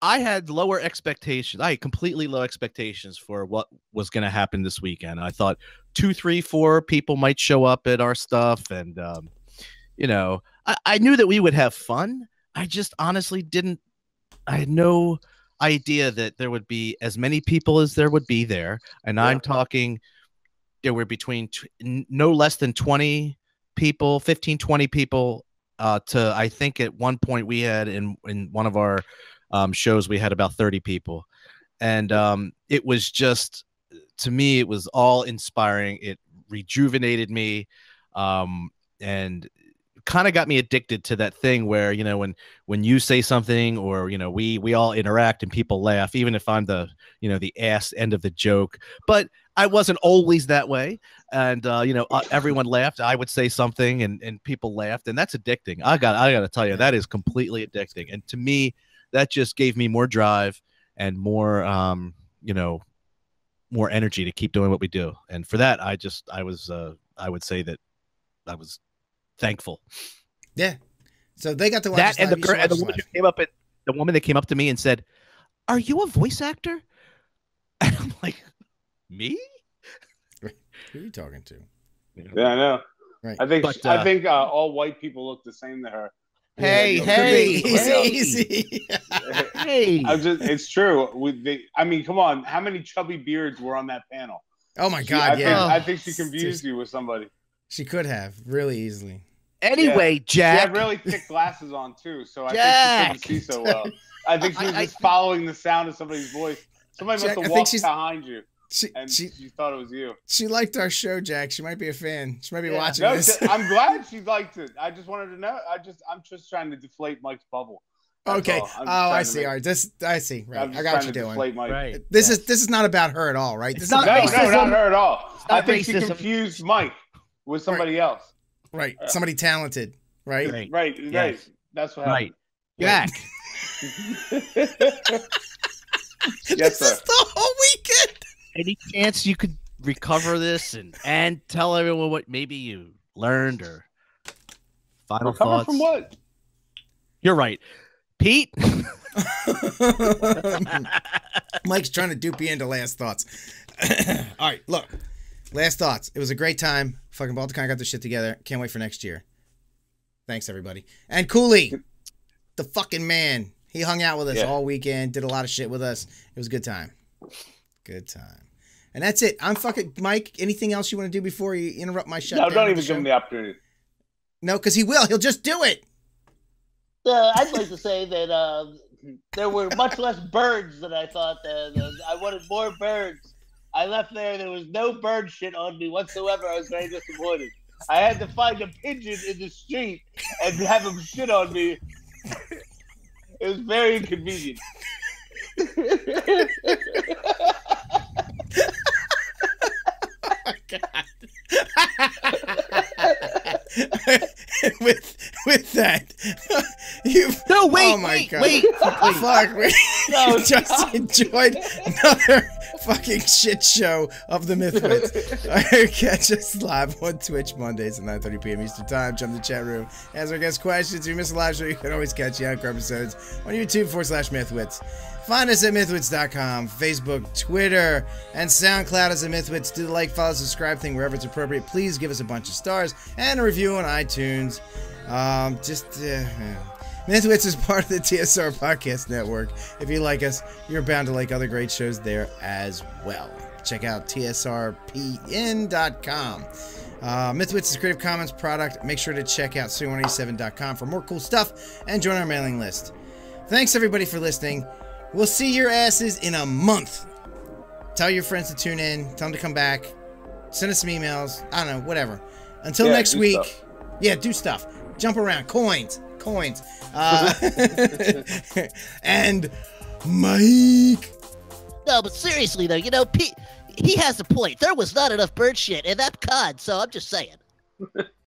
I had lower expectations. I had completely low expectations for what was going to happen this weekend. I thought two, three, four people might show up at our stuff. And, um, you know, I, I knew that we would have fun. I just honestly didn't. I had no idea that there would be as many people as there would be there. And yeah. I'm talking there were between t no less than twenty people, fifteen, twenty people uh, to, I think at one point we had in, in one of our um, shows, we had about thirty people. And um, it was just, to me, it was all inspiring. It rejuvenated me um, and kind of got me addicted to that thing where, you know, when when you say something or, you know, we we all interact and people laugh, even if I'm the, you know, the ass end of the joke. But I wasn't always that way. And, uh, you know, uh, everyone laughed. I would say something and, and people laughed. And that's addicting. I got I got to tell you, that is completely addicting. And to me, that just gave me more drive and more, um, you know, more energy to keep doing what we do. And for that, I just I was uh, I would say that I was thankful. Yeah. So they got to watch that, and the girl, and the woman who came up at the woman that came up to me and said, "Are you a voice actor?" And I'm like, "Me? Who are you talking to?" Yeah, I know. Right. I think but, uh, I think uh, all white people look the same to her. Hey, like, no, hey, hey, easy. Hey. I'm just, it's true. With the, I mean, come on. How many chubby beards were on that panel? Oh my God! She, yeah, I think, oh. I think she confused Seriously. you with somebody. She could have really easily. Anyway, yeah. Jack. She had really thick glasses on too, so I Jack. think she couldn't see so well. I think she was I, just I, following the sound of somebody's voice. Somebody Jack, must have walked behind you, she, and she, she thought it was you. She liked our show, Jack. She might be a fan. She might be yeah. watching no, this. I'm glad she liked it. I just wanted to know. I just, I'm just trying to deflate Mike's bubble. That's okay. Oh, I see. Make... All right. This, I see. Right. I got you doing. Right. This yes. is this is not about her at all, right? This it's not. No, racism. no, not her at all. I think racism. she confused Mike with somebody right. else. Right. Uh, somebody talented. Right. Right. Right. Yes. That's what happened. Right. Jack. Yes, sir. This is the whole weekend. Any chance you could recover this and and tell everyone what maybe you learned or final recover thoughts? From what? You're right, Pete. Mike's trying to dupe you into last thoughts. All right, look. Last thoughts. It was a great time. Fucking Balticon got this shit together. Can't wait for next year. Thanks, everybody. And Cooley, the fucking man. He hung out with us yeah. all weekend, did a lot of shit with us. It was a good time. Good time. And that's it. I'm fucking... Mike, anything else you want to do before you interrupt my shutdown? No, don't even give him the opportunity. No, because he will. He'll just do it. Uh, I'd like to say that uh, there were much less birds than I thought. That, uh, I wanted more birds. I left there. There was no bird shit on me whatsoever. I was very disappointed. I had to find a pigeon in the street and have him shit on me. It was very inconvenient. Oh my God. with with that, you no wait, oh my wait, God. wait, wait, fuck, wait. No, you just enjoyed another fucking shit show of the Mythwits. Catch us live on Twitch Mondays at nine thirty p m Eastern Time. Jump to the chat room, answer guest questions. If you miss a live show, you can always catch the anchor episodes on YouTube forward slash Mythwits. Find us at Mythwits dot com, Facebook, Twitter, and SoundCloud as the Mythwits. Do the like, follow, subscribe thing wherever it's appropriate. Please give us a bunch of stars and a review on iTunes. Um, just, uh, yeah. Mythwits is part of the T S R Podcast Network. If you like us, you're bound to like other great shows there as well. Check out T S R P N dot com. Uh, Mythwits is a Creative Commons product. Make sure to check out Sue one eighty-seven dot com for more cool stuff and join our mailing list. Thanks, everybody, for listening. We'll see your asses in a month. Tell your friends to tune in. Tell them to come back. Send us some emails. I don't know, whatever. Until yeah, next week. Stuff. Yeah, do stuff. Jump around. Coins. Coins. Uh, and Mike. No, but seriously, though, you know, Pete, he has a point. There was not enough bird shit in that con, so I'm just saying.